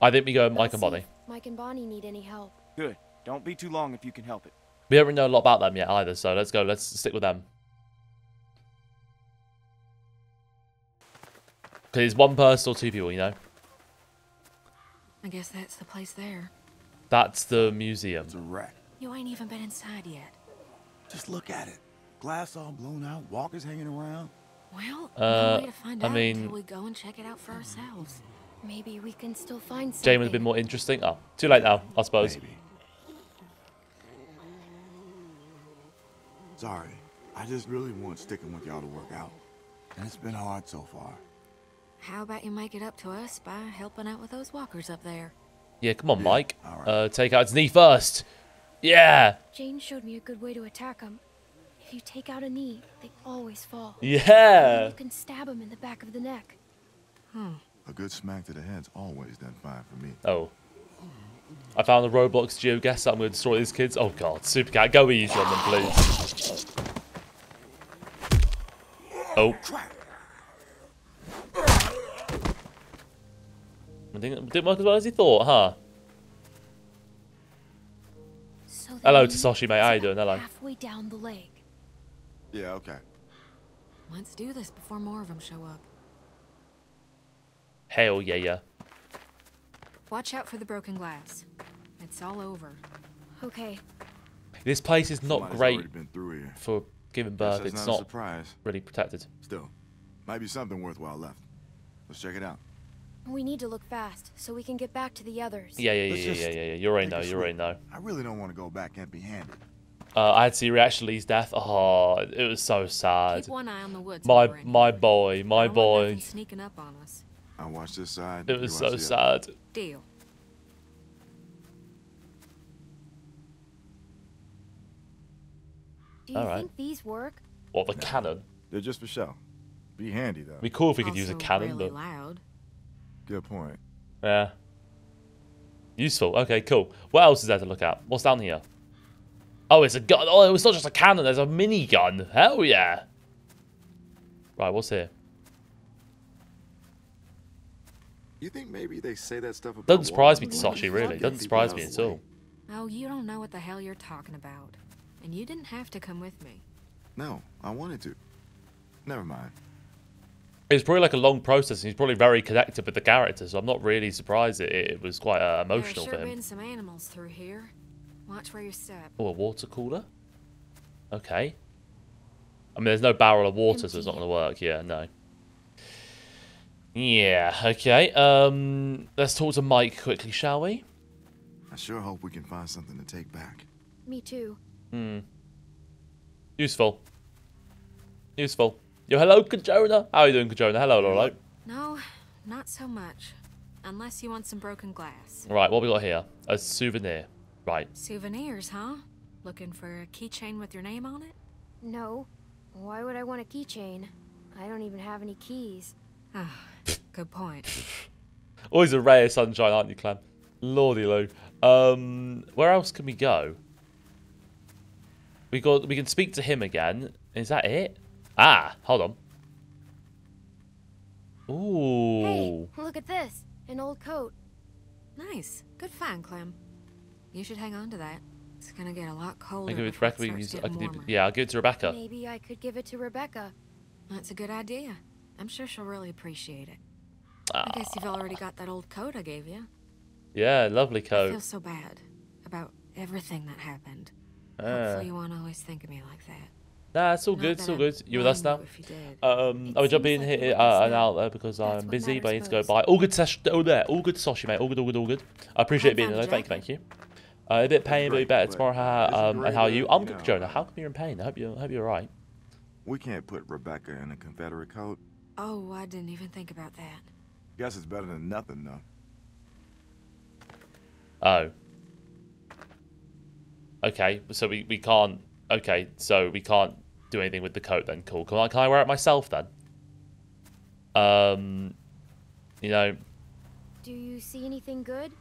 I think we go Mike and Bonnie. Mike and Bonnie need any help. Good. Don't be too long if you can help it. We don't really know a lot about them yet either, so let's go. Let's stick with them. Because it's one person or two people, you know. I guess that's the place there. That's the museum. It's a wreck. You ain't even been inside yet. Just look at it. Glass all blown out, walkers hanging around. Well, no way to find out until we go and check it out for ourselves. Maybe we can still find something. Jamie would have been more interesting. Oh, too late now, I suppose. Maybe. Sorry, I just really want sticking with y'all to work out. And it's been hard so far. How about you make it up to us by helping out with those walkers up there? Yeah, come on, Mike. All right. Take out his knee first. Yeah. Jane showed me a good way to attack him. If you take out a knee, they always fall. Yeah. You can stab him in the back of the neck. Hmm. A good smack to the head's always done fine for me. Oh. I found the Roblox geoguess that I'm going to destroy these kids. Oh, God. Supercat, go easy on them, please. Oh. It didn't work as well as he thought, huh? So hello, Tosashi, mate. How you doing? Hello. Halfway down the lake. Yeah, okay. Let's do this before more of them show up. Hell yeah, yeah. Watch out for the broken glass. It's all over. Okay. This place is not great for giving birth. It's not really protected. Still, might be something worthwhile left. Let's check it out. We need to look fast so we can get back to the others. Yeah. You're right now. I really don't want to go back empty-handed. I had to see reaction Lee's death. Oh, it was so sad. Keep one eye on the woods, my boy. Sneaking up on us. I watched this side. It was so sad. Deal. Do you think these work? What, the cannon? They're just for show. Be handy though. Be cool if we could use a cannon. Really loud. Good point. Yeah. Useful. Okay, cool. What else is there to look at? What's down here? Oh, it's a gun. Oh, it's not just a cannon. There's a minigun. Hell yeah. Right, what's here? You think maybe they say that stuff about... Doesn't surprise me, Tosashi, really. Doesn't surprise me at all. Oh, you don't know what the hell you're talking about. And you didn't have to come with me. No, I wanted to. Never mind. It was probably like a long process, and he's probably very connected with the character, so I'm not really surprised it was quite emotional for him. There's been some animals through here. Watch where you step. Oh, a water cooler? Okay. I mean, there's no barrel of water, so it's not going to work. Yeah, no. Yeah, okay. Let's talk to Mike quickly, shall we? I sure hope we can find something to take back. Me too. Hmm. Useful. Useful. Yo, hello, Kajona. How are you doing, Kajona? Hello, alright? No, not so much. Unless you want some broken glass. Right, what we got here? A souvenir. Right. Souvenirs, huh? Looking for a keychain with your name on it? No. Why would I want a keychain? I don't even have any keys. Ah. Oh. Good point. Always a ray of sunshine, aren't you, Clem? Lordy Lou. Where else can we go? We can speak to him again. Is that it? Ah, hold on. Ooh. Hey, look at this. An old coat. Nice. Good find, Clem. You should hang on to that. It's gonna get a lot colder. I'll give it to Rebecca. Maybe I could give it to Rebecca. That's a good idea. I'm sure she'll really appreciate it. Ah. I guess you've already got that old coat I gave you. Yeah, lovely coat. I feel so bad about everything that happened. Hopefully you won't always think of me like that. Nah, it's all good, it's all good. You with us now? I'll jump in here and out there because I'm busy, but I need to go by. All good, Tosashi, mate. All good. I appreciate being there. Thank you. A bit of pain, but better tomorrow. And how are you? I'm good, Jonah. How come you're in pain? I hope you're alright. We can't put Rebecca in a Confederate coat. Oh, I didn't even think about that. Guess it's better than nothing, though. Oh. Okay, so we can't... Okay, so we can't do anything with the coat then. Cool. Can I wear it myself then? You know, Do you see anything good?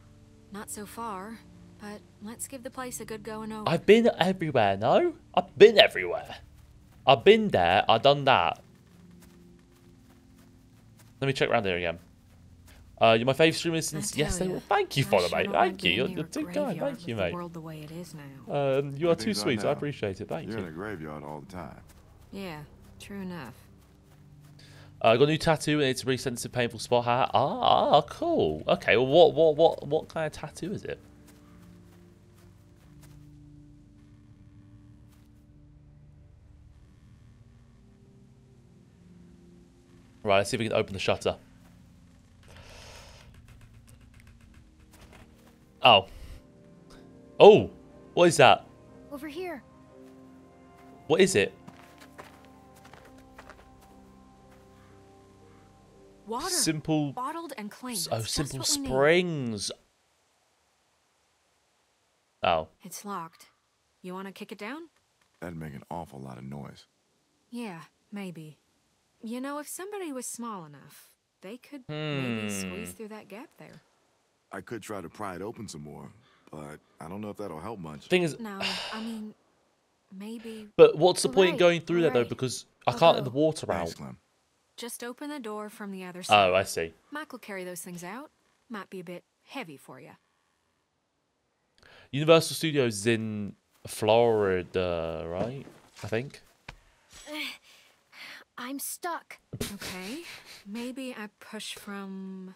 Not so far, but let's give the place a good going over. I've been everywhere, no? I've been everywhere. I've been there, I've done that. Let me check around here again. You're my favourite streamer since yesterday. Well, thank you, follow, mate. Thank you. You're a good guy. Thank you, mate. You are too sweet. I appreciate it. Thank you. You're in a graveyard all the time. Yeah, true enough. I got a new tattoo and it's a really sensitive, painful spot. Ah, cool. Okay, well, what kind of tattoo is it? Right, let's see if we can open the shutter. Oh. Oh, what is that? Over here. What is it? Water. Simple. Bottled and claimed. Oh, simple springs. Oh. It's locked. You want to kick it down? That'd make an awful lot of noise. Yeah, maybe. You know, if somebody was small enough, they could maybe squeeze through that gap there. I could try to pry it open some more, but I don't know if that'll help much. Thing is, no, I mean, maybe. But what's the point in going through there though? Because I can't let the water out. Excellent. Just open the door from the other side. Oh, I see. Mike will carry those things out. Might be a bit heavy for you. Universal Studios is in Florida, right? I think. I'm stuck. Okay. Maybe I push from...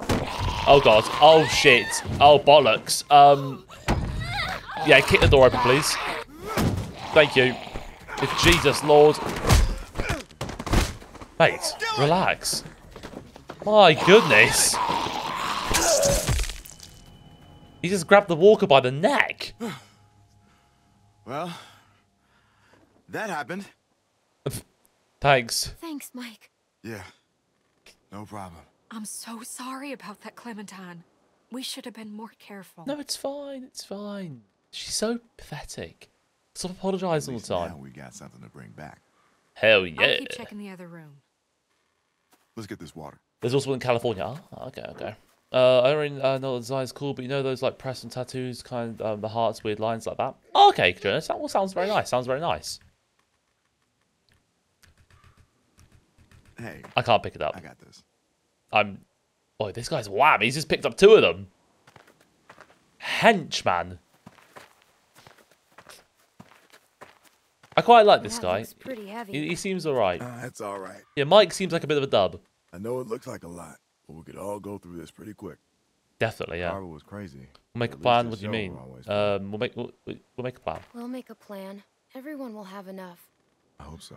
Oh, God. Oh, shit. Oh, bollocks. Yeah, kick the door open, please. Thank you. It's Jesus, Lord. Mate, relax. My goodness. He just grabbed the walker by the neck. Well, that happened. Thanks. Thanks, Mike. Yeah, no problem. I'm so sorry about that, Clementine. We should have been more careful. No, it's fine. It's fine. She's so pathetic. Stop apologizing all the time. Now we got something to bring back. Hell yeah. I'll keep checking the other room. Let's get this water. There's also one in California. Oh, okay, okay. I don't really know the design's cool, but you know those like press and tattoos, kind of the hearts, weird lines like that. Oh, okay, Jonas, that all sounds very nice. Sounds very nice. Hey, I can't pick it up. I got this. Oh, this guy's wham! He's just picked up two of them. Henchman. I quite like this guy. Pretty heavy. He seems alright. That's alright. Yeah, Mike seems like a bit of a dub. I know it looks like a lot, but we could all go through this pretty quick. Definitely, yeah. Carver was crazy. We'll make a plan. What do you mean? We'll make a plan. We'll make a plan. Everyone will have enough. I hope so.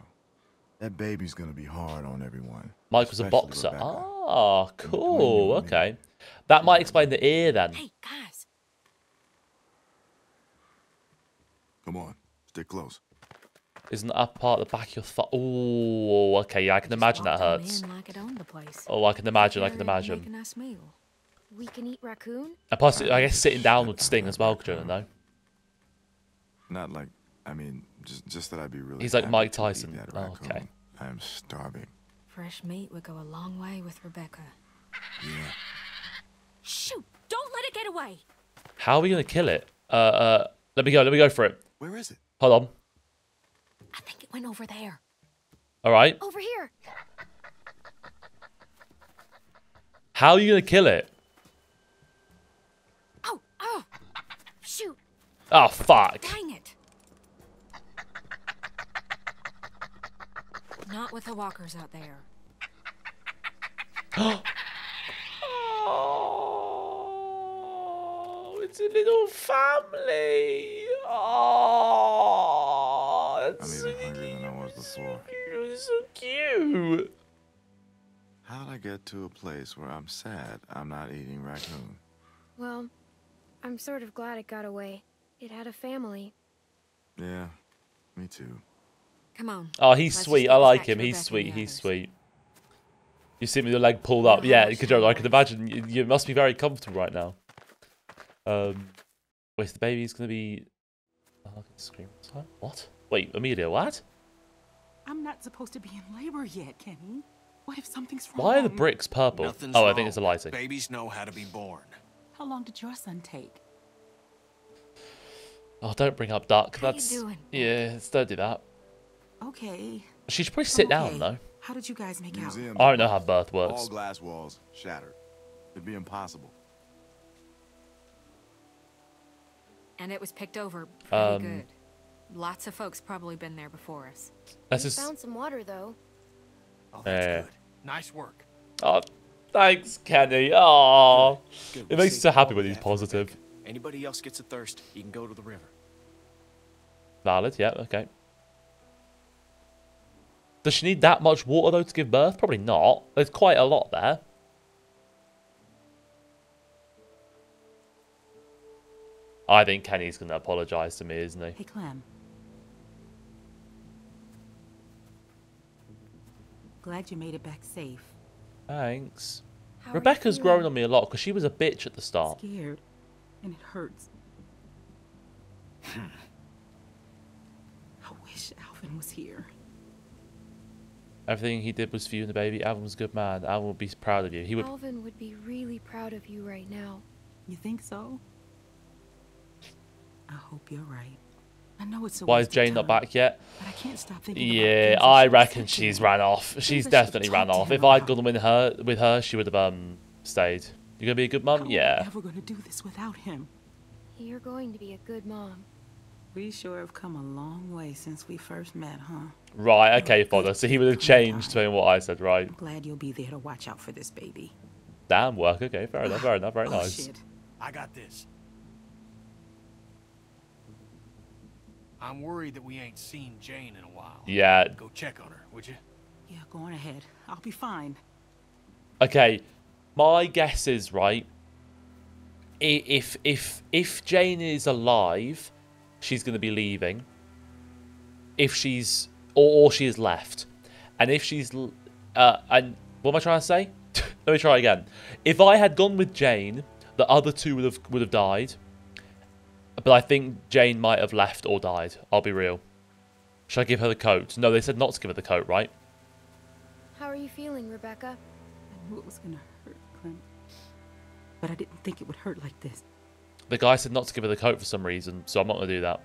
That baby's gonna be hard on everyone. Mike was a boxer. Ah, cool. Okay, that might explain the ear then. Hey guys, come on, stick close. Isn't that part of the back of your thigh? Oh, okay. Yeah, I can imagine that hurts. Oh, I can imagine. I can imagine. We can eat raccoon. And plus, I guess sitting down would sting as well, couldn't it? No. Not like. I mean, just that I'd be really. He's like Mike Tyson. Oh, okay. I'm starving. Fresh meat would go a long way with Rebecca. Yeah. Shoot! Don't let it get away. How are we gonna kill it? Let me go. Let me go for it. Where is it? Hold on. I think it went over there. All right. Over here. How are you gonna kill it? Oh! Oh! Shoot! Oh fuck! Dang it! Not with the walkers out there. Oh, it's a little family. Oh, that's I'm even hungrier than I was before. It's so cute. How'd I get to a place where I'm sad I'm not eating raccoon? Well, I'm sort of glad it got away. It had a family. Yeah, me too. Come on. Oh, he's sweet. I like him. He's sweet. He's sweet. You see me with the leg pulled up. Yeah, I can imagine. You must be very comfortable right now. Wait, the baby's going to be... Oh, scream. What? Wait, Amelia, what? I'm not supposed to be in labor yet, Kenny. What if something's wrong? Why are the bricks purple? Nothing's wrong. I think it's the lighting. Babies know how to be born. How long did your son take? Oh, don't bring up Duck. That's how you doing? Yeah, don't do that. Okay. She should probably sit down though. How did you guys make out? I don't know how birth works. All glass walls shattered. It'd be impossible. And it was picked over pretty good. Lots of folks probably been there before us. That's just... found some water though. Oh, that's good. Nice work. Oh, thanks, Kenny. Oh, it makes me so happy when he's positive. Anybody else gets a thirst, you can go to the river. Valid. Yeah. Okay. Does she need that much water though to give birth? Probably not. There's quite a lot there. I think Kenny's gonna apologize to me, isn't he? Hey, Clem. Glad you made it back safe. Thanks. Rebecca's grown on me a lot because she was a bitch at the start. Scared, and it hurts. I wish Alvin was here. Everything he did was for you and the baby. Alvin was a good man. Alvin would be proud of you. He would. Alvin would be really proud of you right now. You think so? I hope you're right. I know it's a waste of time. Why is Jane not back yet? But I can't stop thinking about I reckon she's ran off. She's definitely ran off. If I'd gone with her, she would have stayed. You're gonna be a good mom? Yeah. How are we ever gonna do this without him? You're going to be a good mom. We sure have come a long way since we first met, huh? Right, okay, father. So he would have changed to what I said, right? I'm glad you'll be there to watch out for this baby. Damn work, okay, fair enough, fair enough, very nice. Shit. I got this. I'm worried that we ain't seen Jane in a while. Yeah. Go check on her, would you? Yeah, go on ahead. I'll be fine. Okay, my guess is right. If Jane is alive, she's going to be leaving. If she's or she is left, and if she's and what am I trying to say? Let me try again. If I had gone with Jane, the other two would have died. But I think Jane might have left or died. I'll be real. Should I give her the coat? No, they said not to give her the coat, right? How are you feeling, Rebecca? I knew it was going to hurt, Clem. But I didn't think it would hurt like this. The guy said not to give her the coat for some reason, so I'm not going to do that.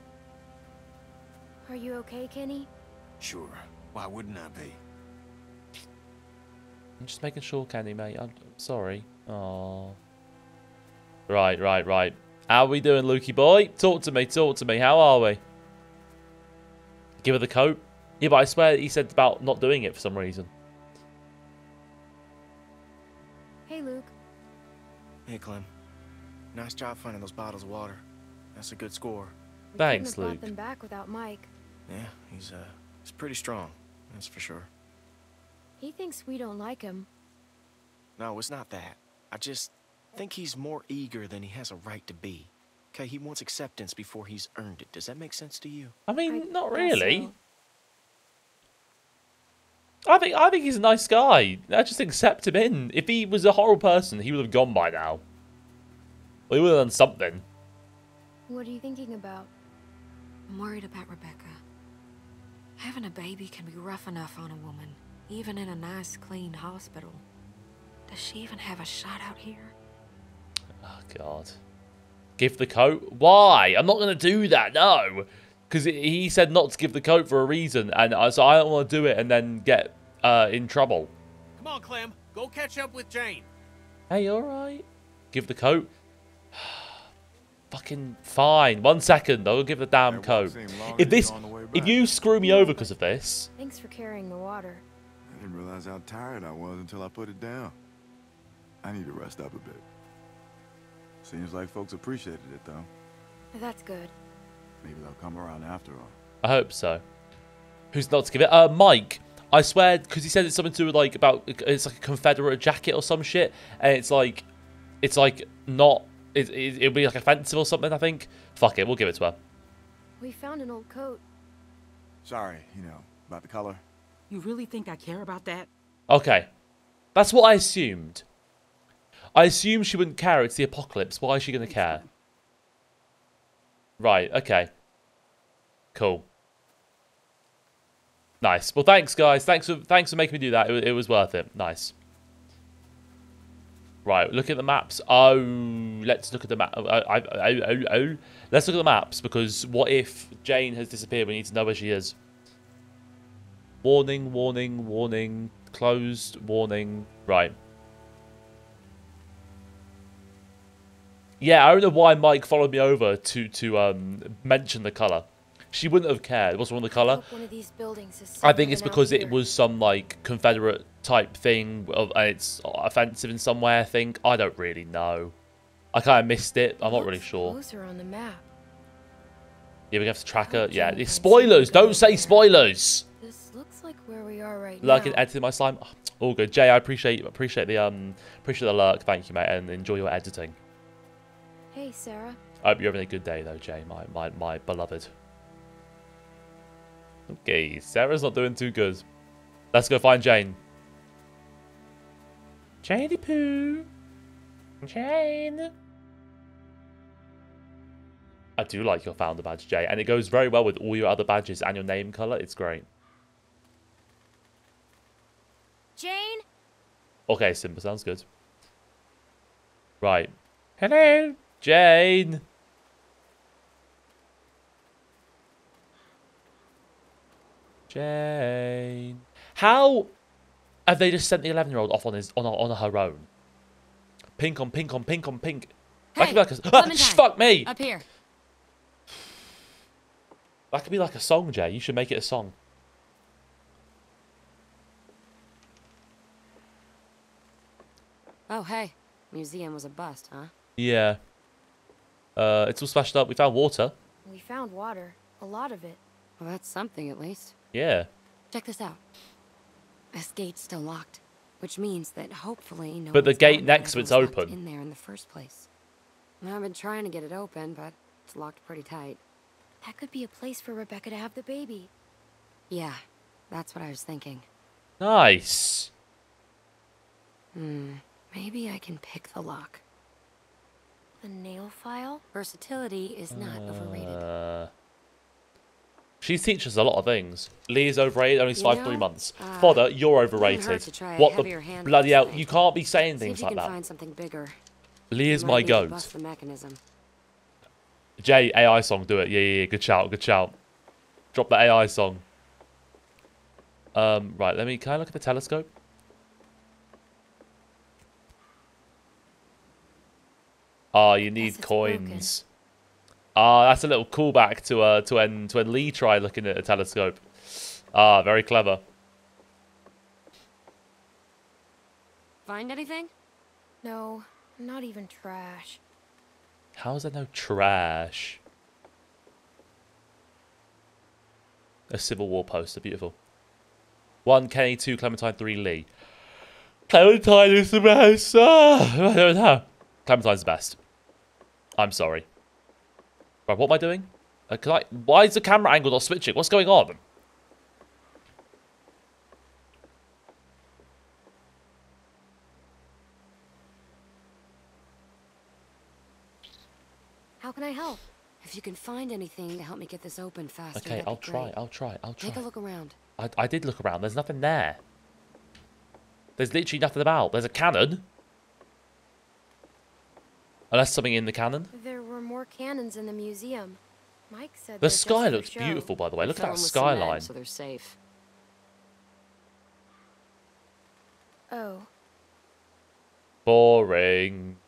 Are you okay, Kenny? Sure. Why wouldn't I be? I'm just making sure, Kenny, mate. I'm sorry. Aww. Right, right, right. How are we doing, Lukey boy? Talk to me, talk to me. How are we? Give her the coat? Yeah, but I swear he said about not doing it for some reason. Hey, Luke. Hey, Clem. Nice job finding those bottles of water. That's a good score. Thanks, Luke. We couldn't have brought them back without Mike. Yeah, he's pretty strong. That's for sure. He thinks we don't like him. No, it's not that. I just... I think he's more eager than he has a right to be. Okay, he wants acceptance before he's earned it. Does that make sense to you? I mean, not really. I think he's a nice guy. I just accept him in. If he was a horrible person, he would have gone by now. Or he would have done something. What are you thinking about? I'm worried about Rebecca. Having a baby can be rough enough on a woman, even in a nice, clean hospital. Does she even have a shot out here? Oh, God. Give the coat? Why? I'm not going to do that, no. Because he said not to give the coat for a reason, and so I don't want to do it and then get in trouble. Come on, Clem. Go catch up with Jane. Hey, all right. Give the coat? Fucking fine. 1 second. I'll give the damn coat. If you screw me over because of this... Thanks for carrying the water. I didn't realize how tired I was until I put it down. I need to rest up a bit. Seems like folks appreciated it, though. That's good. Maybe they'll come around after all. I hope so. Who's not to give it? Mike. I swear, because he said it's something to do with, like, about... It's like a Confederate jacket or some shit. And it's like... It's like not... It'll be like offensive or something, I think. Fuck it, we'll give it to her. We found an old coat. Sorry, you know, about the color. You really think I care about that? Okay. That's what I assumed. I assume she wouldn't care. It's the apocalypse. Why is she going to care? Right, okay. Cool. Nice. Well, thanks, guys. Thanks for making me do that. It was worth it. Nice. Right, look at the maps. Oh, let's look at the map. Let's look at the maps, because what if Jane has disappeared? We need to know where she is. Warning, warning, warning. Closed, warning. Right. Yeah, I don't know why Mike followed me over to mention the colour. She wouldn't have cared. What's wrong with the colour? I think it's because it was some, like, Confederate type thing, and it's offensive in some way, I think. I don't really know. I kind of missed it. I'm not really sure. On the map. Yeah, we have to track her. Yeah, it's spoilers. Don't say spoilers. This looks like where we are right now. Lurking, editing my slime. Oh, all good. Jay, I appreciate the lurk. Thank you, mate, and enjoy your editing. Hey, Sarah. I hope you're having a good day, though, Jay, my beloved. Okay, Sarah's not doing too good. Let's go find Jane. Janey Poo. Jane. I do like your founder badge, Jay, and it goes very well with all your other badges and your name colour. It's great. Jane. Okay, Simba, sounds good. Right. Hello, Jane. Jane. How have they just sent the 11-year-old off on her own? Pink on pink on pink on pink. Hey, that could be like a, fuck me. Up here. That could be like a song, Jay. You should make it a song. Oh, hey. Museum was a bust, huh? Yeah. It's all smashed up. We found water. We found water. A lot of it. Well, that's something at least. Yeah. Check this out. This gate's still locked, which means that hopefully no. But the gate next to it's open. In there in the first place. I've been trying to get it open, but it's locked pretty tight. That could be a place for Rebecca to have the baby. Yeah, that's what I was thinking. Nice. Hmm. Maybe I can pick the lock. The nail file? Versatility is not overrated. She teaches a lot of things. Lee is overrated, only survived 3 months. Father, you're overrated. What the bloody hell? You can't be saying things like that. Lee is my goat. Jay, AI song, do it. Yeah, yeah, yeah. Good shout, good shout. Drop the AI song. Right, can I look at the telescope? Ah, you need coins. Ah, that's a little callback to when Lee tried looking at a telescope. Ah, very clever. Find anything? No, not even trash. How is there no trash? A Civil War poster, beautiful. 1 Kenny, 2 Clementine, 3 Lee. Clementine is the best. I don't know. Clementine's the best. I'm sorry. Right, what am I doing? Why is the camera angle not switching? What's going on? How can I help? If you can find anything to help me get this open faster. Okay, I'll try. I'll try. Take a look around. I did look around. There's nothing there. There's literally nothing about. There's a cannon. Unless something in the cannon. There were more cannons in the museum. Mike said the sky looks beautiful, by the way. Look at that skyline. So they're safe. Oh. Boring.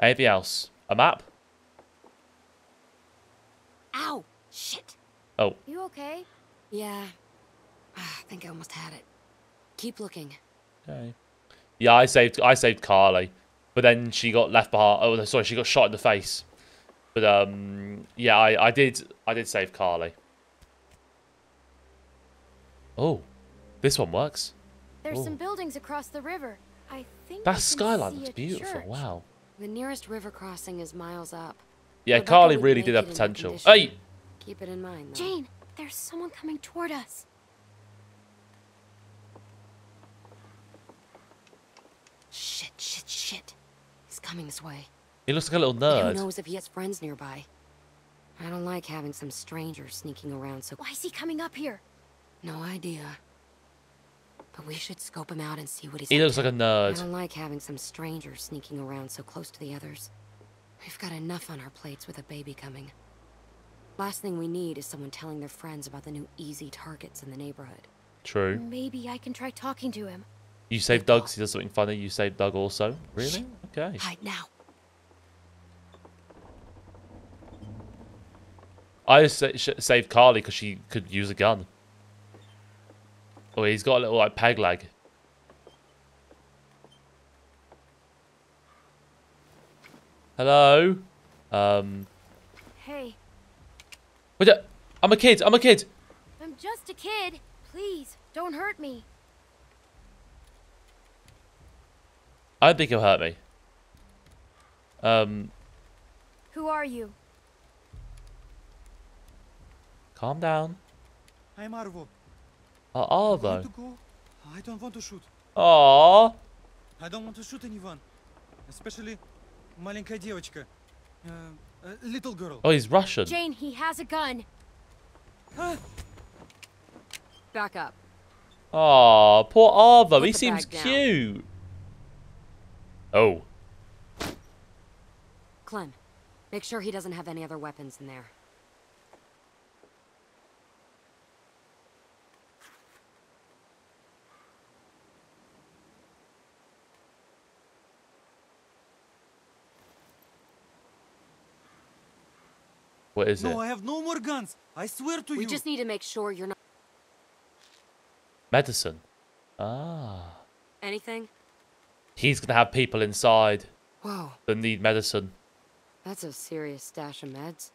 Anything else? A map? Ow! Shit. Oh. You okay? Yeah. I think I almost had it. Keep looking. Okay. Yeah, I saved Carly. But then she got left behind. Oh, sorry, she got shot in the face. But yeah, I did save Carly. Oh, this one works. There's some buildings across the river. I think that skyline looks beautiful. Church. Wow. The nearest river crossing is miles up. Yeah, Rebecca Carly really did have potential. Hey, keep it in mind, though. Jane, there's someone coming toward us. Shit! Shit! Shit! Coming this way. He looks like a little nerd. Who knows if he has friends nearby? I don't like having some stranger sneaking around, so... Why is he coming up here? No idea. But we should scope him out and see what he's... He looks like a nerd. I don't like having some stranger sneaking around so close to the others. We've got enough on our plates with a baby coming. Last thing we need is someone telling their friends about the new easy targets in the neighborhood. True. Maybe I can try talking to him. You save Doug, so he does something funny. You save Doug also. Really? Okay. Hide now. I saved Carly because she could use a gun. Oh, he's got a little like peg leg. Hello. Hey. Wait, I'm a kid. I'm a kid. I'm just a kid. Please don't hurt me. I don't think he'll hurt me. Who are you? Calm down. I'm Arvo. Oh, Arvo. I don't want to shoot. Aww. I don't want to shoot anyone, especially маленькая девочка, little girl. Oh, he's Russian. Jane, he has a gun. Back up. Aww, poor Arvo. He seems cute. Oh. Clem, make sure he doesn't have any other weapons in there. What is it? No, I have no more guns. I swear to you. We just need to make sure you're not... Medicine. Ah. Anything? He's gonna have people inside. Whoa. That need medicine. That's a serious stash of meds.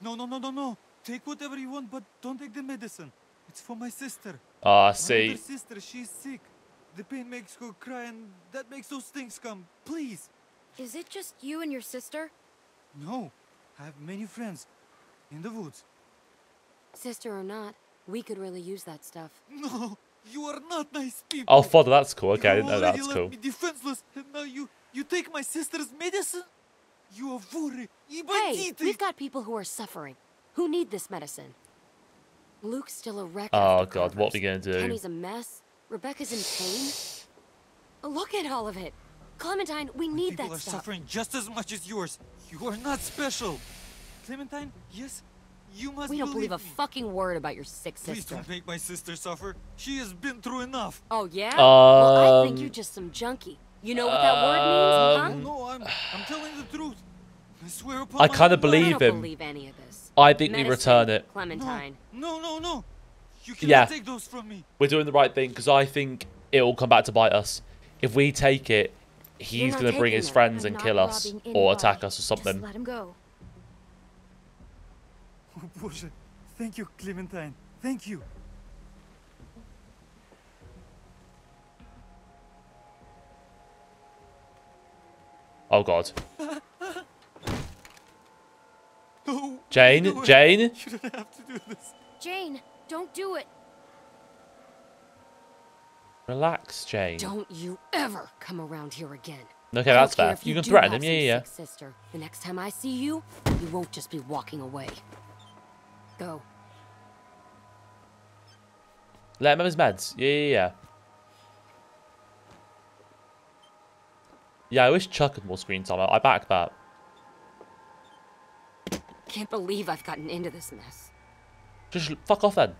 No, no, no, no, no. Take whatever you want, but don't take the medicine. It's for my sister. Ah, see. My sister, she's sick. The pain makes her cry, and that makes those things come. Please. Is it just you and your sister? No. I have many friends in the woods. Sister or not, we could really use that stuff. No, you are not nice people. Oh, father, that's cool. Okay, I didn't know that's cool. You defenseless, and now you take my sister's medicine? You are very... Hey, we've got people who are suffering, who need this medicine. Luke's still a wreck. Oh, God, what are we going to do? Kenny's a mess. Rebecca's in pain. Look at all of it. Clementine, we need that stuff. People are suffering just as much as yours. You are not special. Clementine, yes, you must believe me. We don't believe a fucking word about your sick sister. Please don't make my sister suffer. She has been through enough. Oh, yeah? Well, I think you're just some junkie. You know what that word means, huh? No, I'm telling the truth. I swear upon my life. I kind of believe him. Believe any of this. I think we return it. Clementine. No, no, no, no. You can't take those from me. We're doing the right thing because I think it will come back to bite us. If we take it, he's going to bring his friends and kill us or attack us or something. Just let him go. Oh, Boże. Thank you, Clementine. Thank you. Oh, God. No, Jane, no, Jane? You don't have to do this. Jane, don't do it. Relax, Jane. Don't you ever come around here again. Okay, that's fair. You can threaten him, yeah. Sister, the next time I see you, you won't just be walking away. Go. Let him have his meds. Yeah, I wish Chuck had more screen time. I back that. Can't believe I've gotten into this mess. Just fuck off then.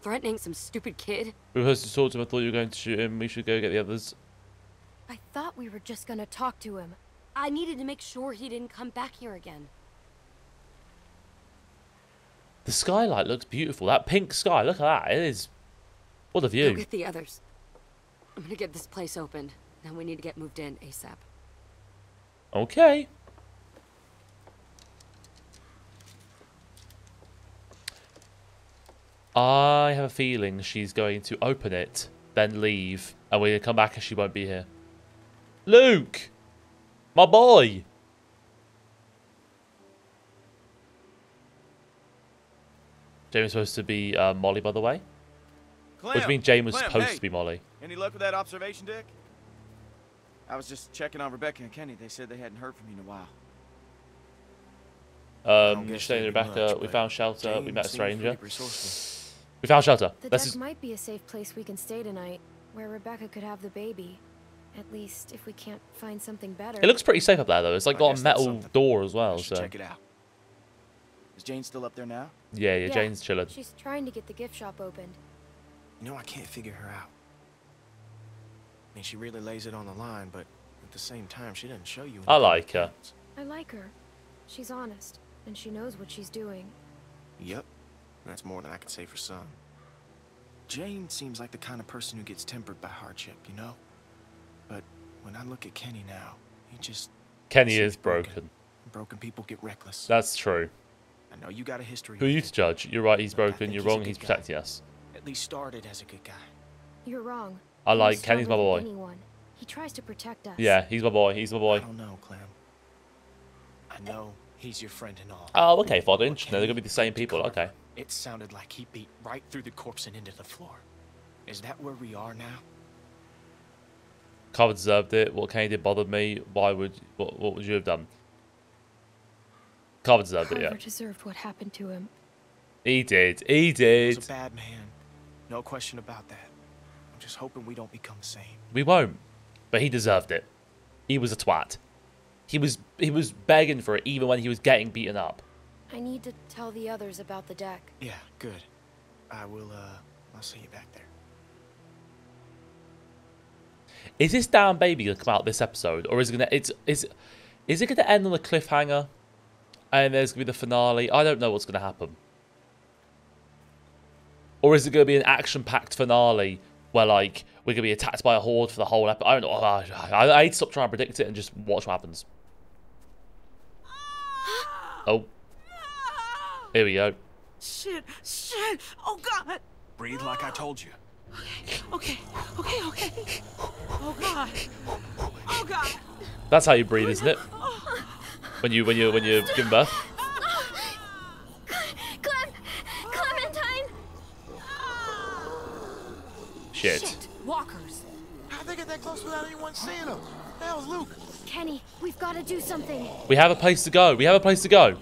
Threatening some stupid kid? We rehearsed to talk to him. I thought you were going to shoot him. We should go get the others. I thought we were just going to talk to him. I needed to make sure he didn't come back here again. The skylight looks beautiful. That pink sky. Look at that. It is. What a view. Go get the others. I'm going to get this place opened. Now we need to get moved in ASAP. Okay. I have a feeling she's going to open it, then leave, and we're going to come back and she won't be here. Luke! My boy! Jane was supposed to be Molly, by the way. Clem, which means Jane was supposed to be Molly. Any luck with that observation, Dick? I was just checking on Rebecca and Kenny. They said they hadn't heard from you in a while. Just staying in Rebecca. We found shelter. Jane, we met a stranger. We found shelter. The deck might be a safe place we can stay tonight, where Rebecca could have the baby. At least if we can't find something better. It looks pretty safe up there though. It's like got a metal door as well. So check it out. Is Jane still up there now? Yeah, yeah, Jane's chilling. She's trying to get the gift shop opened. You know, I can't figure her out. I mean, she really lays it on the line, but at the same time, she doesn't show you. I like her. She's honest, and she knows what she's doing. Yep, that's more than I can say for some. Jane seems like the kind of person who gets tempered by hardship, you know? But when I look at Kenny now, he just... Kenny is broken. Broken people get reckless. That's true. I know you got a history. Who are you to judge? You're right, he's broken. You're wrong, he's protecting us. At least started as a good guy. You're wrong. I like Kenny's my boy. He tries to protect us. Yeah, he's my boy. He's my boy. I don't know, Clem. I know he's your friend and all. Oh, okay, Fodinch. No, they're gonna be the same people. Okay. It sounded like he beat right through the corpse and into the floor. Is that where we are now? Carver deserved it. What Kenny did bothered me. Why would what would you have done? Carver deserved it, yeah. Carver deserved what happened to him. He did. He did. He's a bad man. No question about that. I'm just hoping we don't become the same. We won't. But he deserved it. He was a twat. He was begging for it even when he was getting beaten up. I need to tell the others about the deck. Yeah, good. I will, I'll see you back there. Is this damn baby gonna come out this episode, or is it gonna is it gonna end on a cliffhanger? And there's gonna be the finale. I don't know what's gonna happen. Or is it gonna be an action-packed finale where like we're gonna be attacked by a horde for the whole episode? I don't know. I need to stop trying to predict it and just watch what happens. Oh, here we go. Shit! Shit! Oh God! Breathe like I told you. Okay. Okay. Okay. Okay. Oh God. Oh God. That's how you breathe, isn't it? When you give birth. Clementine. Shit. Walkers. How'd they get that close without anyone seeing them? That was Luke. Kenny, we've got to do something. We have a place to go. We have a place to go.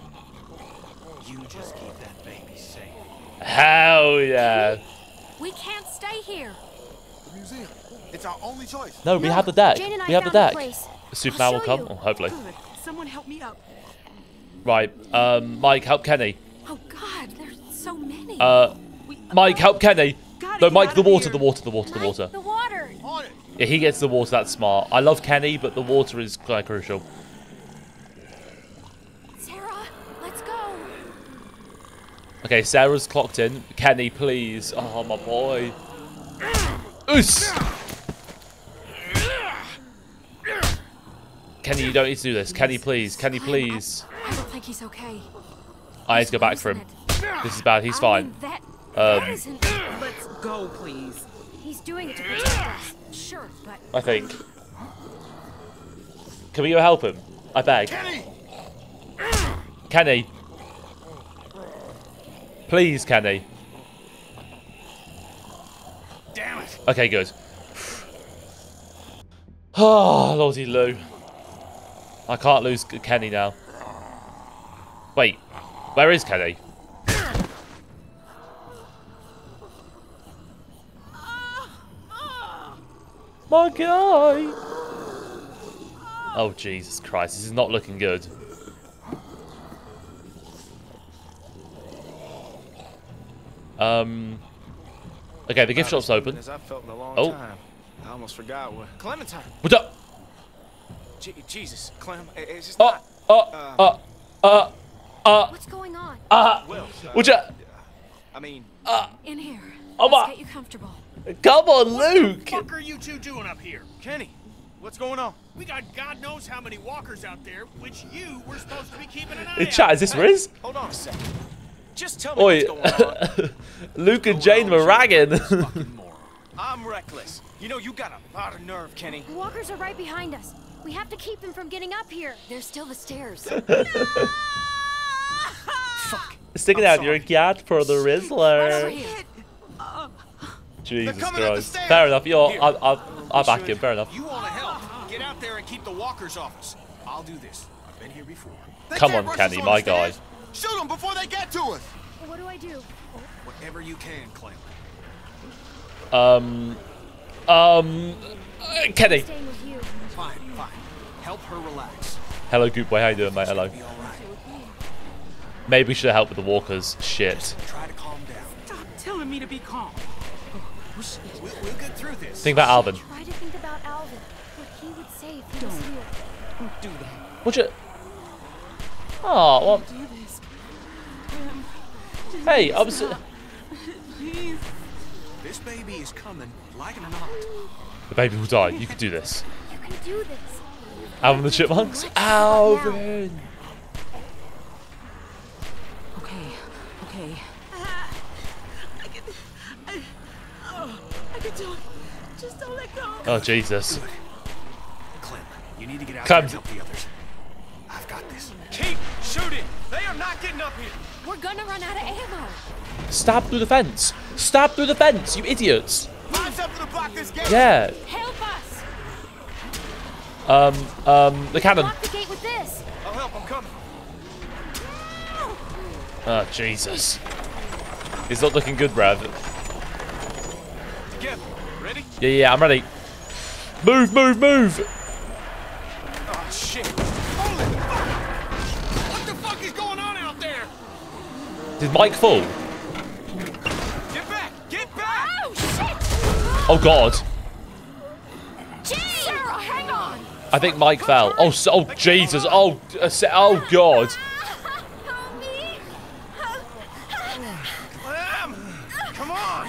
You just keep that baby safe. Hell yeah. Kenny, we can't stay here. The museum. It's our only choice. No, we have the deck. We have the deck. Superman will come. Oh, hopefully. Good. Someone help me up. Right, Mike, help Kenny. Oh God, there's so many. Mike, help Kenny. No, Mike, the water. The water. Yeah, he gets the water. That's smart. I love Kenny, but the water is quite crucial. Sarah, let's go. Okay, Sarah's clocked in. Kenny, please. Oh my boy. Oos. Kenny, you don't need to do this. Kenny, please. Kenny, please. I don't think he's okay. I need to go back for him. This is bad. He's fine. Let's go, please. He's doing it to protect us. Sure, but I think. Can we go help him? I beg. Kenny. Please, Kenny. Damn it. Okay, good. Oh, Lordy Lou. I can't lose Kenny now. Wait, where is Kenny? My guy! Oh, Jesus Christ, this is not looking good. Okay, the gift shop's open. Oh. I almost forgot what. Clementine! What up? Jesus, Clem, it's just not... What's going on? I mean... in here. Let's get you comfortable. Come on, Luke! What the fuck are you two doing up here? Kenny, what's going on? We got God knows how many walkers out there, which you were supposed to be keeping an eye on. Chat, is this Riz? Hold on a second. Just tell me what's going on. Luke and Jane were ragging. I'm reckless. You know, you got a lot of nerve, Kenny. The walkers are right behind us. We have to keep them from getting up here. There's still the stairs. No! Fuck. Sticking out your cat for the Rizzler. Jesus Christ. Fair enough. I'll back him. Fair enough. You want to help? Get out there and keep the walkers off us. I'll do this. I've been here before. Come on, Kenny, my guy. Shoot them before they get to us! What do I do? Whatever you can, Clem. Kenny. Fine, fine. Help her relax. Hello, Goop Boy. How you doing, mate? Hello. Maybe we should have helped with the walkers. Shit. Try to calm down. Stop telling me to be calm. Oh, shit. We'll get through this. Think about Alvin. Try to think about Alvin. What he would say if he was here. Don't do that. What you? Oh, what? Hey, I was. This baby is coming, like it or not. The baby will die. You can do this. You can do this. Alvin the Chipmunks. Alvin. Okay, okay. I can do it. Just don't let go. Oh Jesus. Clem, you need to get out there and help the others. I've got this. Keep shooting. They are not getting up here. We're gonna run out of ammo. Stab through the fence. Stab through the fence, you idiots. Line's up to block this gate. Yeah. Help us. The cannon. Block the gate with this. I'll help. I'm coming. Oh Jesus. It's not looking good, Brad. Together. Ready? Yeah, yeah, I'm ready. Move, move, move. Oh shit. Holy fuck. What the fuck is going on out there? Did Mike fall? Get back! Get back! Oh shit! Oh god! Jane! Sarah, hang on! I think Mike fell. Oh, so, oh Jesus! Oh, oh god! Help me! Come on!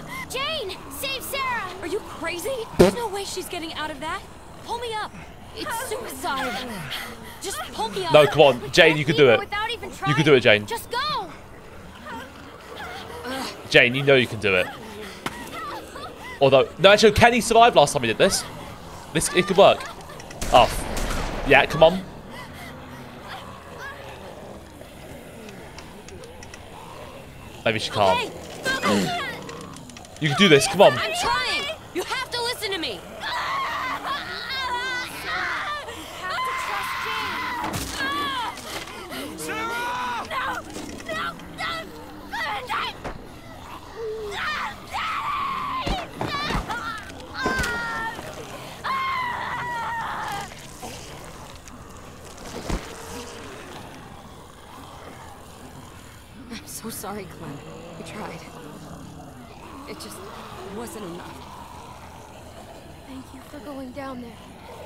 Help! Jane, save Sarah! Are you crazy? There's no way she's getting out of that. Pull me up. It's suicide. Just pull me up. No, come on, Jane. You could do it. You could do it, Jane. Just go. Jane, you know you can do it. Although, no, actually, Kenny survived last time he did this. This it could work. Oh, yeah, come on. Maybe she can't. Okay. You can do this. Come on. I'm trying. You have to listen to me. I'm so sorry, Clem. We tried. It just wasn't enough. Thank you for going down there.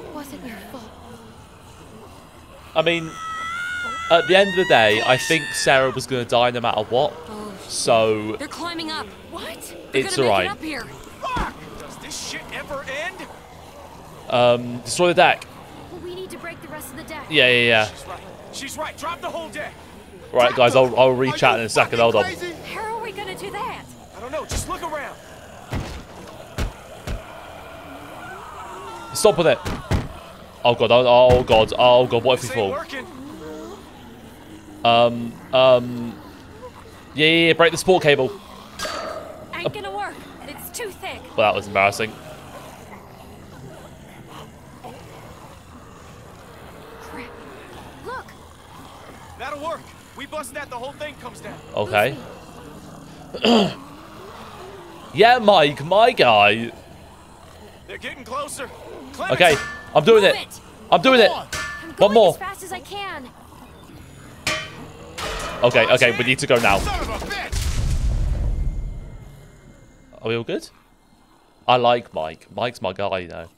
It wasn't your fault. I mean, at the end of the day, I think Sarah was going to die no matter what. Oh, so they're climbing up. What? It's alright. Fuck! Does this shit ever end? Destroy the deck. Well, we need to break the rest of the deck. Yeah, yeah, yeah. She's right. She's right. Drop the whole deck. Right, guys, I'll re-chat in a second. Hold on. How are we gonna do that? I don't know. Just look around. Stop with it. Oh god. Oh god. Oh god. What if we fall? Yeah, yeah, yeah. Break the support cable. Ain't gonna work. It's too thick. Well, that was embarrassing. Crap. Look. That'll work. We bust that, the whole thing comes down. Okay. Yeah, Mike, my guy. They're getting closer. Clementine. Okay, I'm doing it. I'm doing it. I'm going one more. As fast as I can. Okay, okay, we need to go now. Are we all good? I like Mike. Mike's my guy, you know.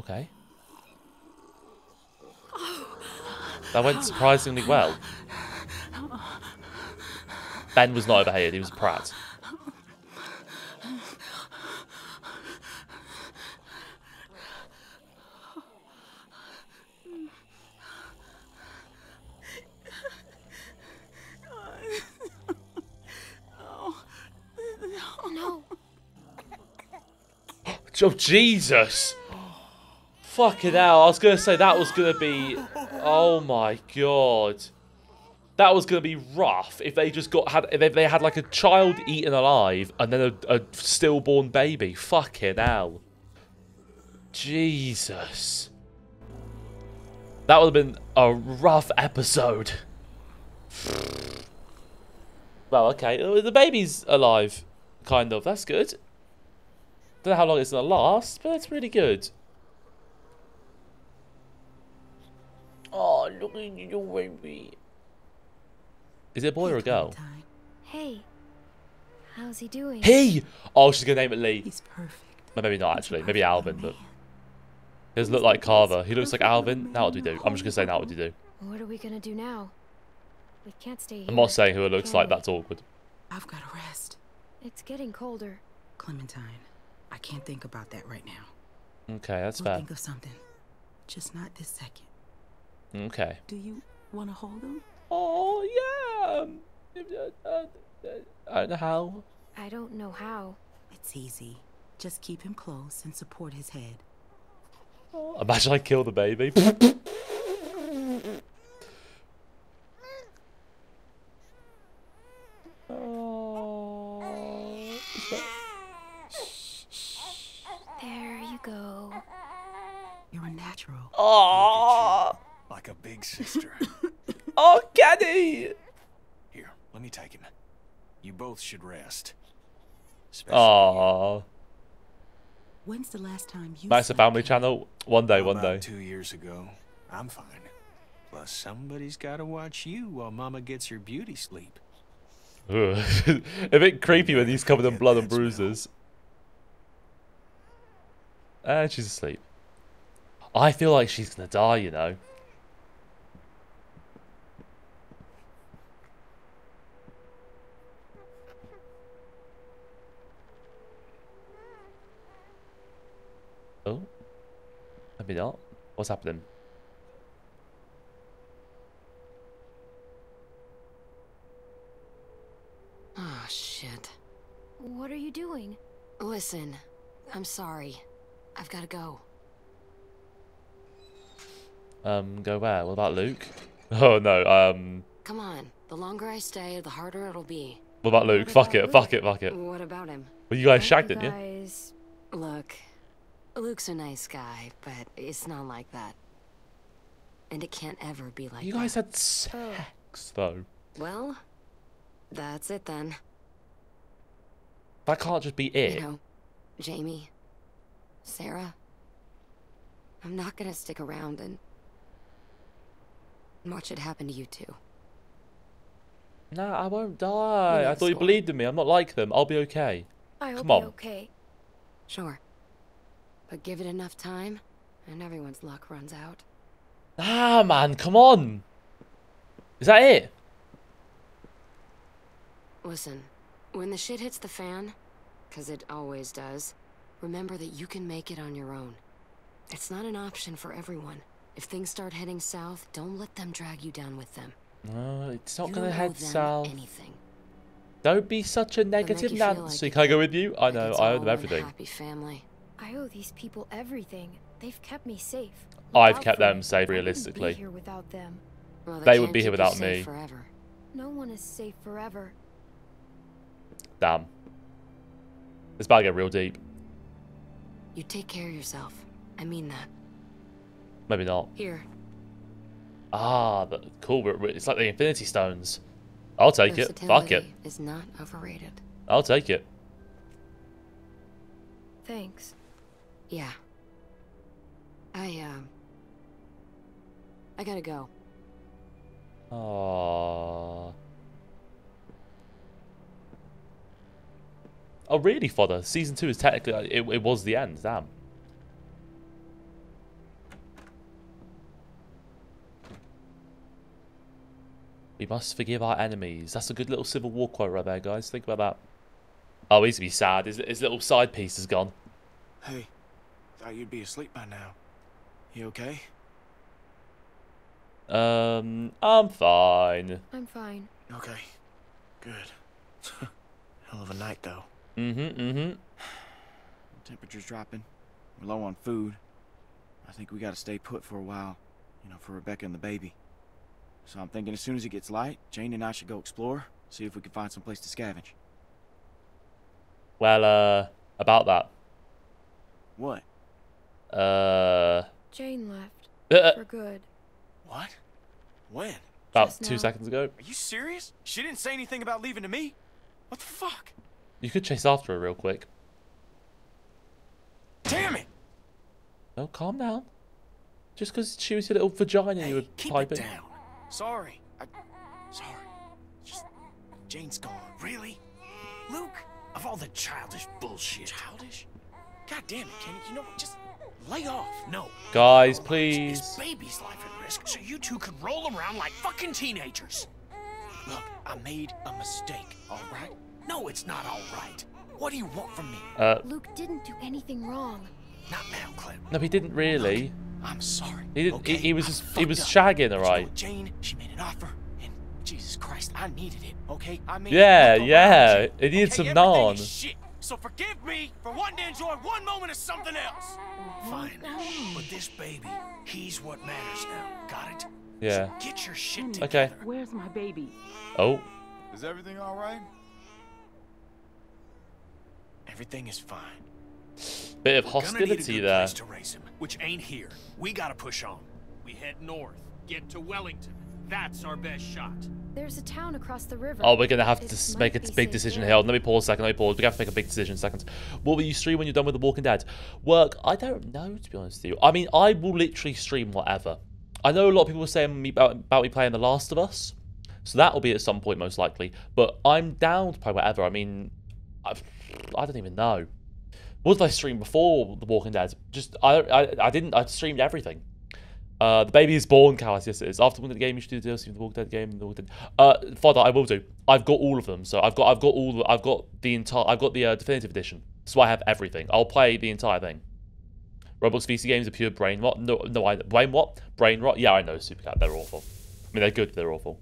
Okay. That went surprisingly well. Ben was not overheated, he was Pratt. No. Oh, Jesus! Fucking hell, I was going to say that was going to be... Oh my god. That was going to be rough if they just if they had like a child eaten alive and then a stillborn baby. Fucking hell. Jesus. That would have been a rough episode. Well, okay. The baby's alive, kind of. That's good. Don't know how long it's going to last, but that's really good. Oh, look at your baby. Is it a boy or a girl? Clementine. Hey. How's he doing? He! Oh, she's going to name it Lee. He's perfect. No, maybe not, actually. Maybe Alvin, but... He doesn't look like Carver. He looks like Alvin. Now what do we do? I'm just going to say now what do you do. What are we going to do now? We can't stay here. I'm not saying who it looks like. That's awkward. I've got to rest. It's getting colder. Clementine, I can't think about that right now. Okay, that's fair. I'll think of something. Just not this second. Okay. Do you want to hold him? Oh, yeah. I don't know how. I don't know how. It's easy. Just keep him close and support his head. Oh. Imagine I kill the baby. Oh. There you go. You're a natural. Oh. Like a big sister. Oh, Kenny! Here, let me take him. You both should rest. Oh. When's the last time you? Nice, a family channel. One day, one day. 2 years ago. I'm fine. Plus, somebody's got to watch you while Mama gets her beauty sleep. A bit creepy when he's covered in blood and bruises. And she's asleep. I feel like she's gonna die, you know. Oh, maybe not. What's happening? Oh, shit. What are you doing? Listen, I'm sorry. I've got to go. Go where? What about Luke? Oh, no, Come on. The longer I stay, the harder it'll be. What about Luke? Fuck it, fuck it, fuck it. What about him? Well, you guys shagged, didn't you? Look... Luke's a nice guy, but it's not like that. And it can't ever be like that. You guys had sex, though. Well, that's it then. That can't just be it. You know, Jamie, Sarah, I'm not gonna stick around and watch it happen to you two. No, I won't die. I thought you believed in me. I'm not like them. I'll be okay. I'll be okay. Sure. But give it enough time, and everyone's luck runs out. Ah, man, come on! Is that it? Listen, when the shit hits the fan, because it always does, remember that you can make it on your own. It's not an option for everyone. If things start heading south, don't let them drag you down with them. No, it's not going to head south. Anything. Don't be such a negative Nancy. Can I go with you? I know, I owe them everything. Happy family. I owe these people everything. They've kept me safe. I've kept them safe, realistically. Be here without them. Well, they would be here without me. Forever. No one is safe forever. Damn. It's about to get real deep. You take care of yourself. I mean that. Maybe not. Here. Ah, cool. It's like the Infinity Stones. I'll take it. Fuck it. Is not overrated. I'll take it. Thanks. Yeah. I gotta go. Aww. Oh, really, fodder? Season 2 is technically... It was the end, damn. We must forgive our enemies. That's a good little Civil War quote right there, guys. Think about that. Oh, he's gonna be sad. His little side piece is gone. Hey, thought you'd be asleep by now. You okay? I'm fine. I'm fine. Okay, good. Hell of a night, though. Temperature's dropping. We're low on food. I think we gotta stay put for a while, you know, for Rebecca and the baby. So I'm thinking as soon as it gets light, Jane and I should go explore, see if we can find some place to scavenge. Well, about that. What? Jane left. For good. What? When? About 2 seconds ago. Are you serious? She didn't say anything about leaving to me. What the fuck? You could chase after her real quick. Damn it! No, calm down. Just because she was your little vagina, hey, you would pipe it. Down. Sorry. Sorry. Just Jane's gone. Really? Luke? Of all the childish bullshit. Childish? God damn it, Kenny. You know what? Just lay off. No. Guys, please. His baby's life at risk, so you two could roll around like fucking teenagers. Look, I made a mistake, all right? No, it's not all right. What do you want from me? Luke didn't do anything wrong. Not now, Clem. No, he didn't really. Look, I'm sorry. He didn't. Okay, he was shagging, all right? Jane, she made an offer, and Jesus Christ, I needed it. Okay, I mean. Yeah, yeah. It needed some non. So forgive me for wanting to enjoy one moment of something else. Fine, but this baby, he's what matters now. Got it? Yeah. So get your shit together. Okay. Where's my baby? Oh. Is everything all right? Everything is fine. Bit of hostility there. To raise him, which ain't here. We gotta push on. We head north. Get to Wellington. That's our best shot. There's a town across the river. Oh, we're gonna have to make a big decision here. Let me pause a second. Let me pause. We have to make a big decision. Seconds. What will you stream when you're done with The Walking Dead? Work? I don't know, to be honest with you. I mean, I will literally stream whatever. I know a lot of people were saying about me playing The Last of Us, so that will be at some point most likely. But I'm down to play whatever. I mean, I don't even know. What did I stream before The Walking Dead? Just I streamed everything. The baby is born, Carlos. Yes, it is. After winning the game, you should do the DLC for The Walking Dead game. The Walking Dead. Father, I will do. I've got all of them. So I've got the definitive edition. So I have everything. I'll play the entire thing. Roblox VC games are pure brain rot. No, I blame what? Brain rot. Yeah, I know. Supercat. They're awful. I mean, they're good. They're awful.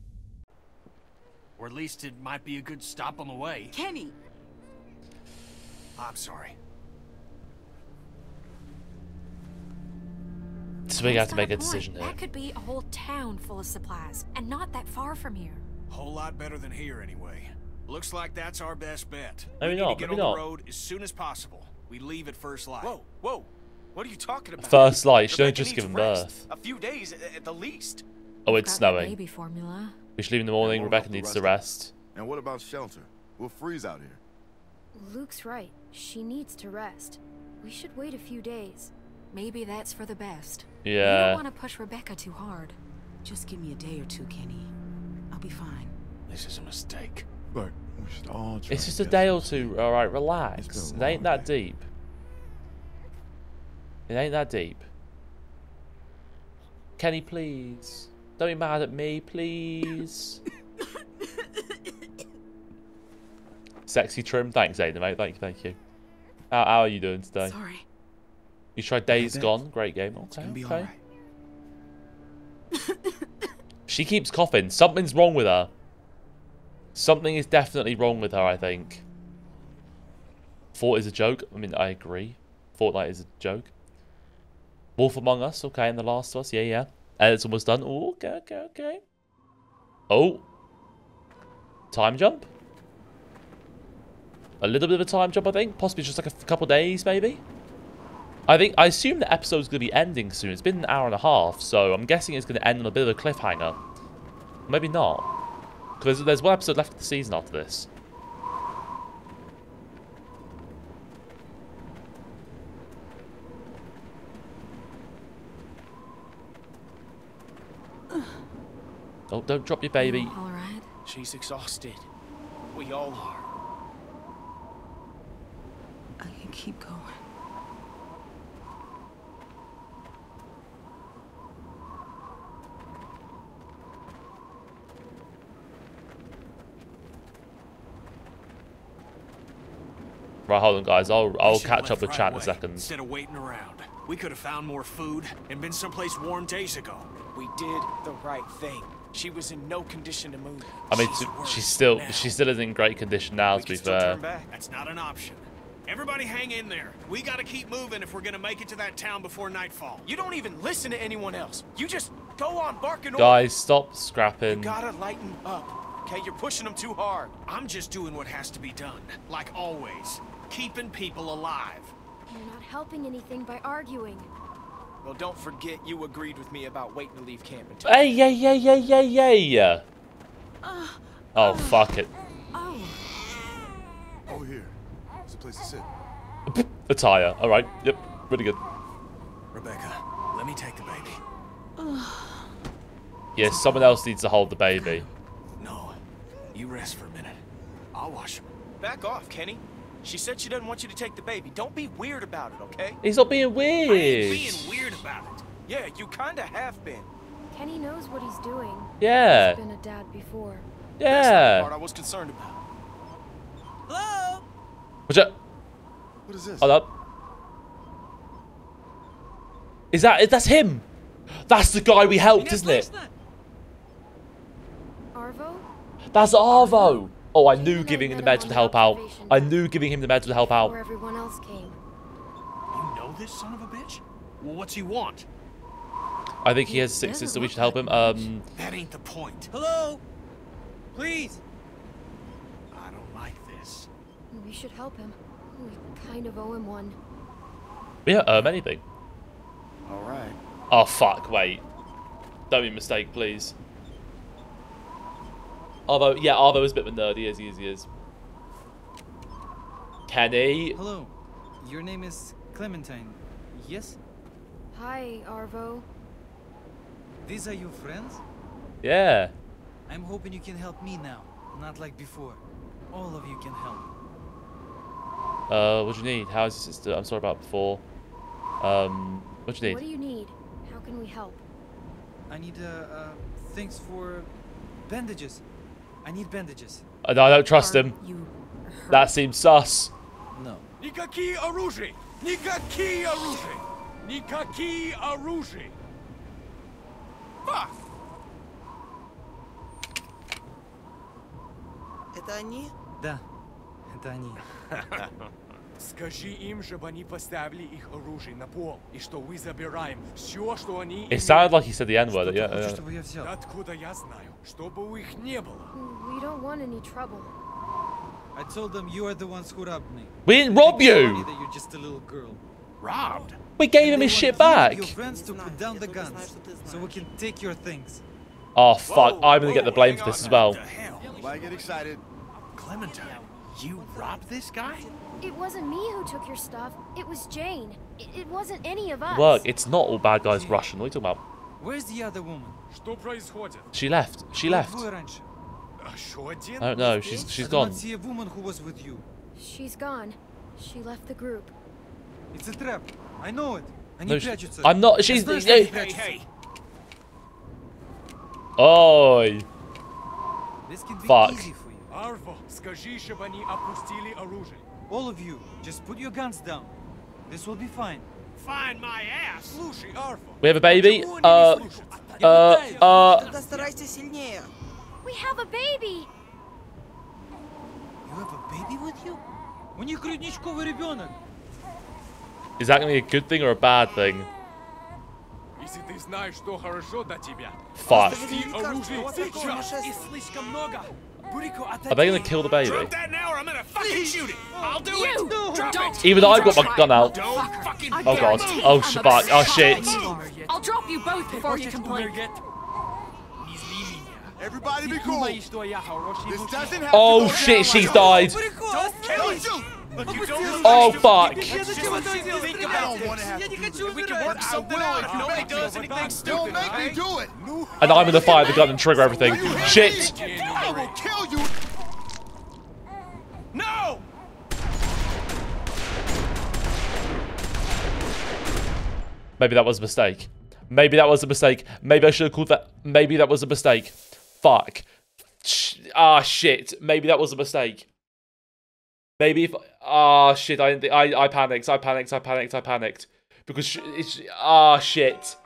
Or at least it might be a good stop on the way. Kenny. I'm sorry. So we have to make a decision here. That could be a whole town full of supplies, and not that far from here. Whole lot better than here, anyway. Looks like that's our best bet. Maybe not. Maybe not. We need to get on the road as soon as possible. We leave at first light. Whoa, whoa! What are you talking about? First light. She don't just give him birth. A few days at the least. Oh, it's snowing. Baby formula. We should leave in the morning. Rebecca needs to rest. And what about shelter? We'll freeze out here. Luke's right. She needs to rest. We should wait a few days. Maybe that's for the best. Yeah. You don't want to push Rebecca too hard. Just give me a day or two, Kenny. I'll be fine. This is a mistake. But we should all try. It's just a day or two. All right, relax. It ain't that deep. It ain't that deep. Kenny, please. Don't be mad at me, please. Sexy trim. Thanks, Aiden, mate. Thank you. How are you doing today? Sorry. You tried Days Gone, great game. Okay. Right. She keeps coughing. Something's wrong with her. Something is definitely wrong with her, I think. Fort is a joke. I mean, I agree. Fortnite is a joke. Wolf Among Us, okay, and The Last of Us, yeah. And it's almost done. Ooh, okay. Oh. Time jump? A little bit of a time jump, I think. Possibly just like a couple days, maybe. I assume the episode's going to be ending soon. It's been an hour and a half, so I'm guessing it's going to end on a bit of a cliffhanger. Maybe not. Because there's one episode left of the season after this. Oh, don't drop your baby. All right. She's exhausted. We all are. I can keep going. Right, hold on, guys. I'll catch up with chat in a second. Instead of waiting around, we could have found more food and been someplace warm days ago. We did the right thing. She was in no condition to move. I mean, she still is in great condition now. To be fair, that's not an option. Everybody, hang in there. We got to keep moving if we're gonna make it to that town before nightfall. You don't even listen to anyone else. You just go on barking. Guys, stop scrapping. You gotta lighten up. Okay, you're pushing them too hard. I'm just doing what has to be done, like always. Keeping people alive. You're not helping anything by arguing. Well, don't forget you agreed with me about waiting to leave camp until... Hey, yeah, yeah, yeah, yeah, yeah. Oh, fuck it. Oh, here. There's a place to sit. A tire. All right. Yep. Pretty good. Rebecca, let me take the baby. Yes, someone else needs to hold the baby. No, you rest for a minute. I'll wash him. Back off, Kenny. She said she doesn't want you to take the baby. Don't be weird about it, okay? He's not being weird. I ain't being weird about it. Yeah, you kind of have been. Kenny knows what he's doing. Yeah. He's been a dad before. Yeah. That's the part I was concerned about. Hello? What's up? What is this? Hold up. Is that's him? That's the guy we helped, isn't it? Arvo? That's Arvo. Oh, I knew giving him the medal to help out. I knew giving him the medal to help out. Where everyone else came. You know this son of a bitch? Well, what's he want? I think he has sixes, so we should help him. That ain't the point. Hello? Please. I don't like this. We should help him. We kind of owe him one. Yeah, anything. All right. Oh fuck! Wait. Don't be a mistake, please. Although, yeah, Arvo is a bit of a nerd. He is, he is. Kenny. Hello. Your name is Clementine, yes? Hi, Arvo. These are your friends? Yeah. I'm hoping you can help me now, not like before. All of you can help. What do you need? How is your sister? I'm sorry about before. What do you need? What do you need? How can we help? I need things for bandages. I need bandages. No, I don't trust him. That seems sus. No. Nikaki Aruji! Nikaki Aruji! Nikaki Aruji! Fuck! Это они? Да, это они. Скажи им, чтобы они поставили их оружие на пол и что мы забираем все, что они. It sounded like he said the N-word. Yeah, yeah. Откуда я знаю, чтобы у их не было? We don't want any trouble. I told them you are the ones who robbed me. We didn't rob you. You're just a little girl. Robbed? We gave him his shit back. Your friends to put down the guns, so we can take your things. Oh fuck! I'm gonna get the blame for this as well. Why get excited, Clementine? You robbed this guy? It wasn't me who took your stuff. It was Jane. It wasn't any of us. Look, it's not all bad guys Russian. What are you talking about? Where's the other woman? She left. She left. I don't know. She's gone. I don't see a woman who was with you. She's gone. She left the group. It's a trap. I know it. No, I'm not. She's. Hey, hey. Oi. This can be easy for you. Arvo, скажи, чтобы они опустили оружие. All of you, just put your guns down. This will be fine. Fine, my ass. We have a baby. We have a baby. You have a baby with you? Is that gonna be a good thing or a bad thing? Fuck. Are they gonna kill the baby? Drop that now or I'm gonna fucking shoot it. I'll do it. Don't. Even though I've got my gun out. Oh god. Oh shabak. Oh shit. I'll drop you both before you complain. Everybody be cool. Oh shit, she's died. Oh fuck. And I'm gonna fire the gun and trigger everything. Shit. No. Maybe that was a mistake. Maybe that was a mistake. Maybe I should have called that. Maybe that was a mistake. Fuck. Ah shit. Maybe that was a mistake. Maybe if shit, I panicked. I panicked because it's shit.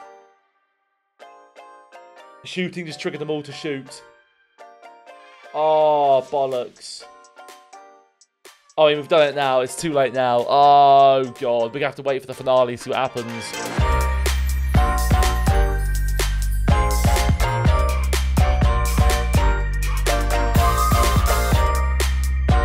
Shooting just triggered them all to shoot. Oh bollocks. I mean, we've done it now. It's too late now. Oh god, we have to wait for the finale, see what happens.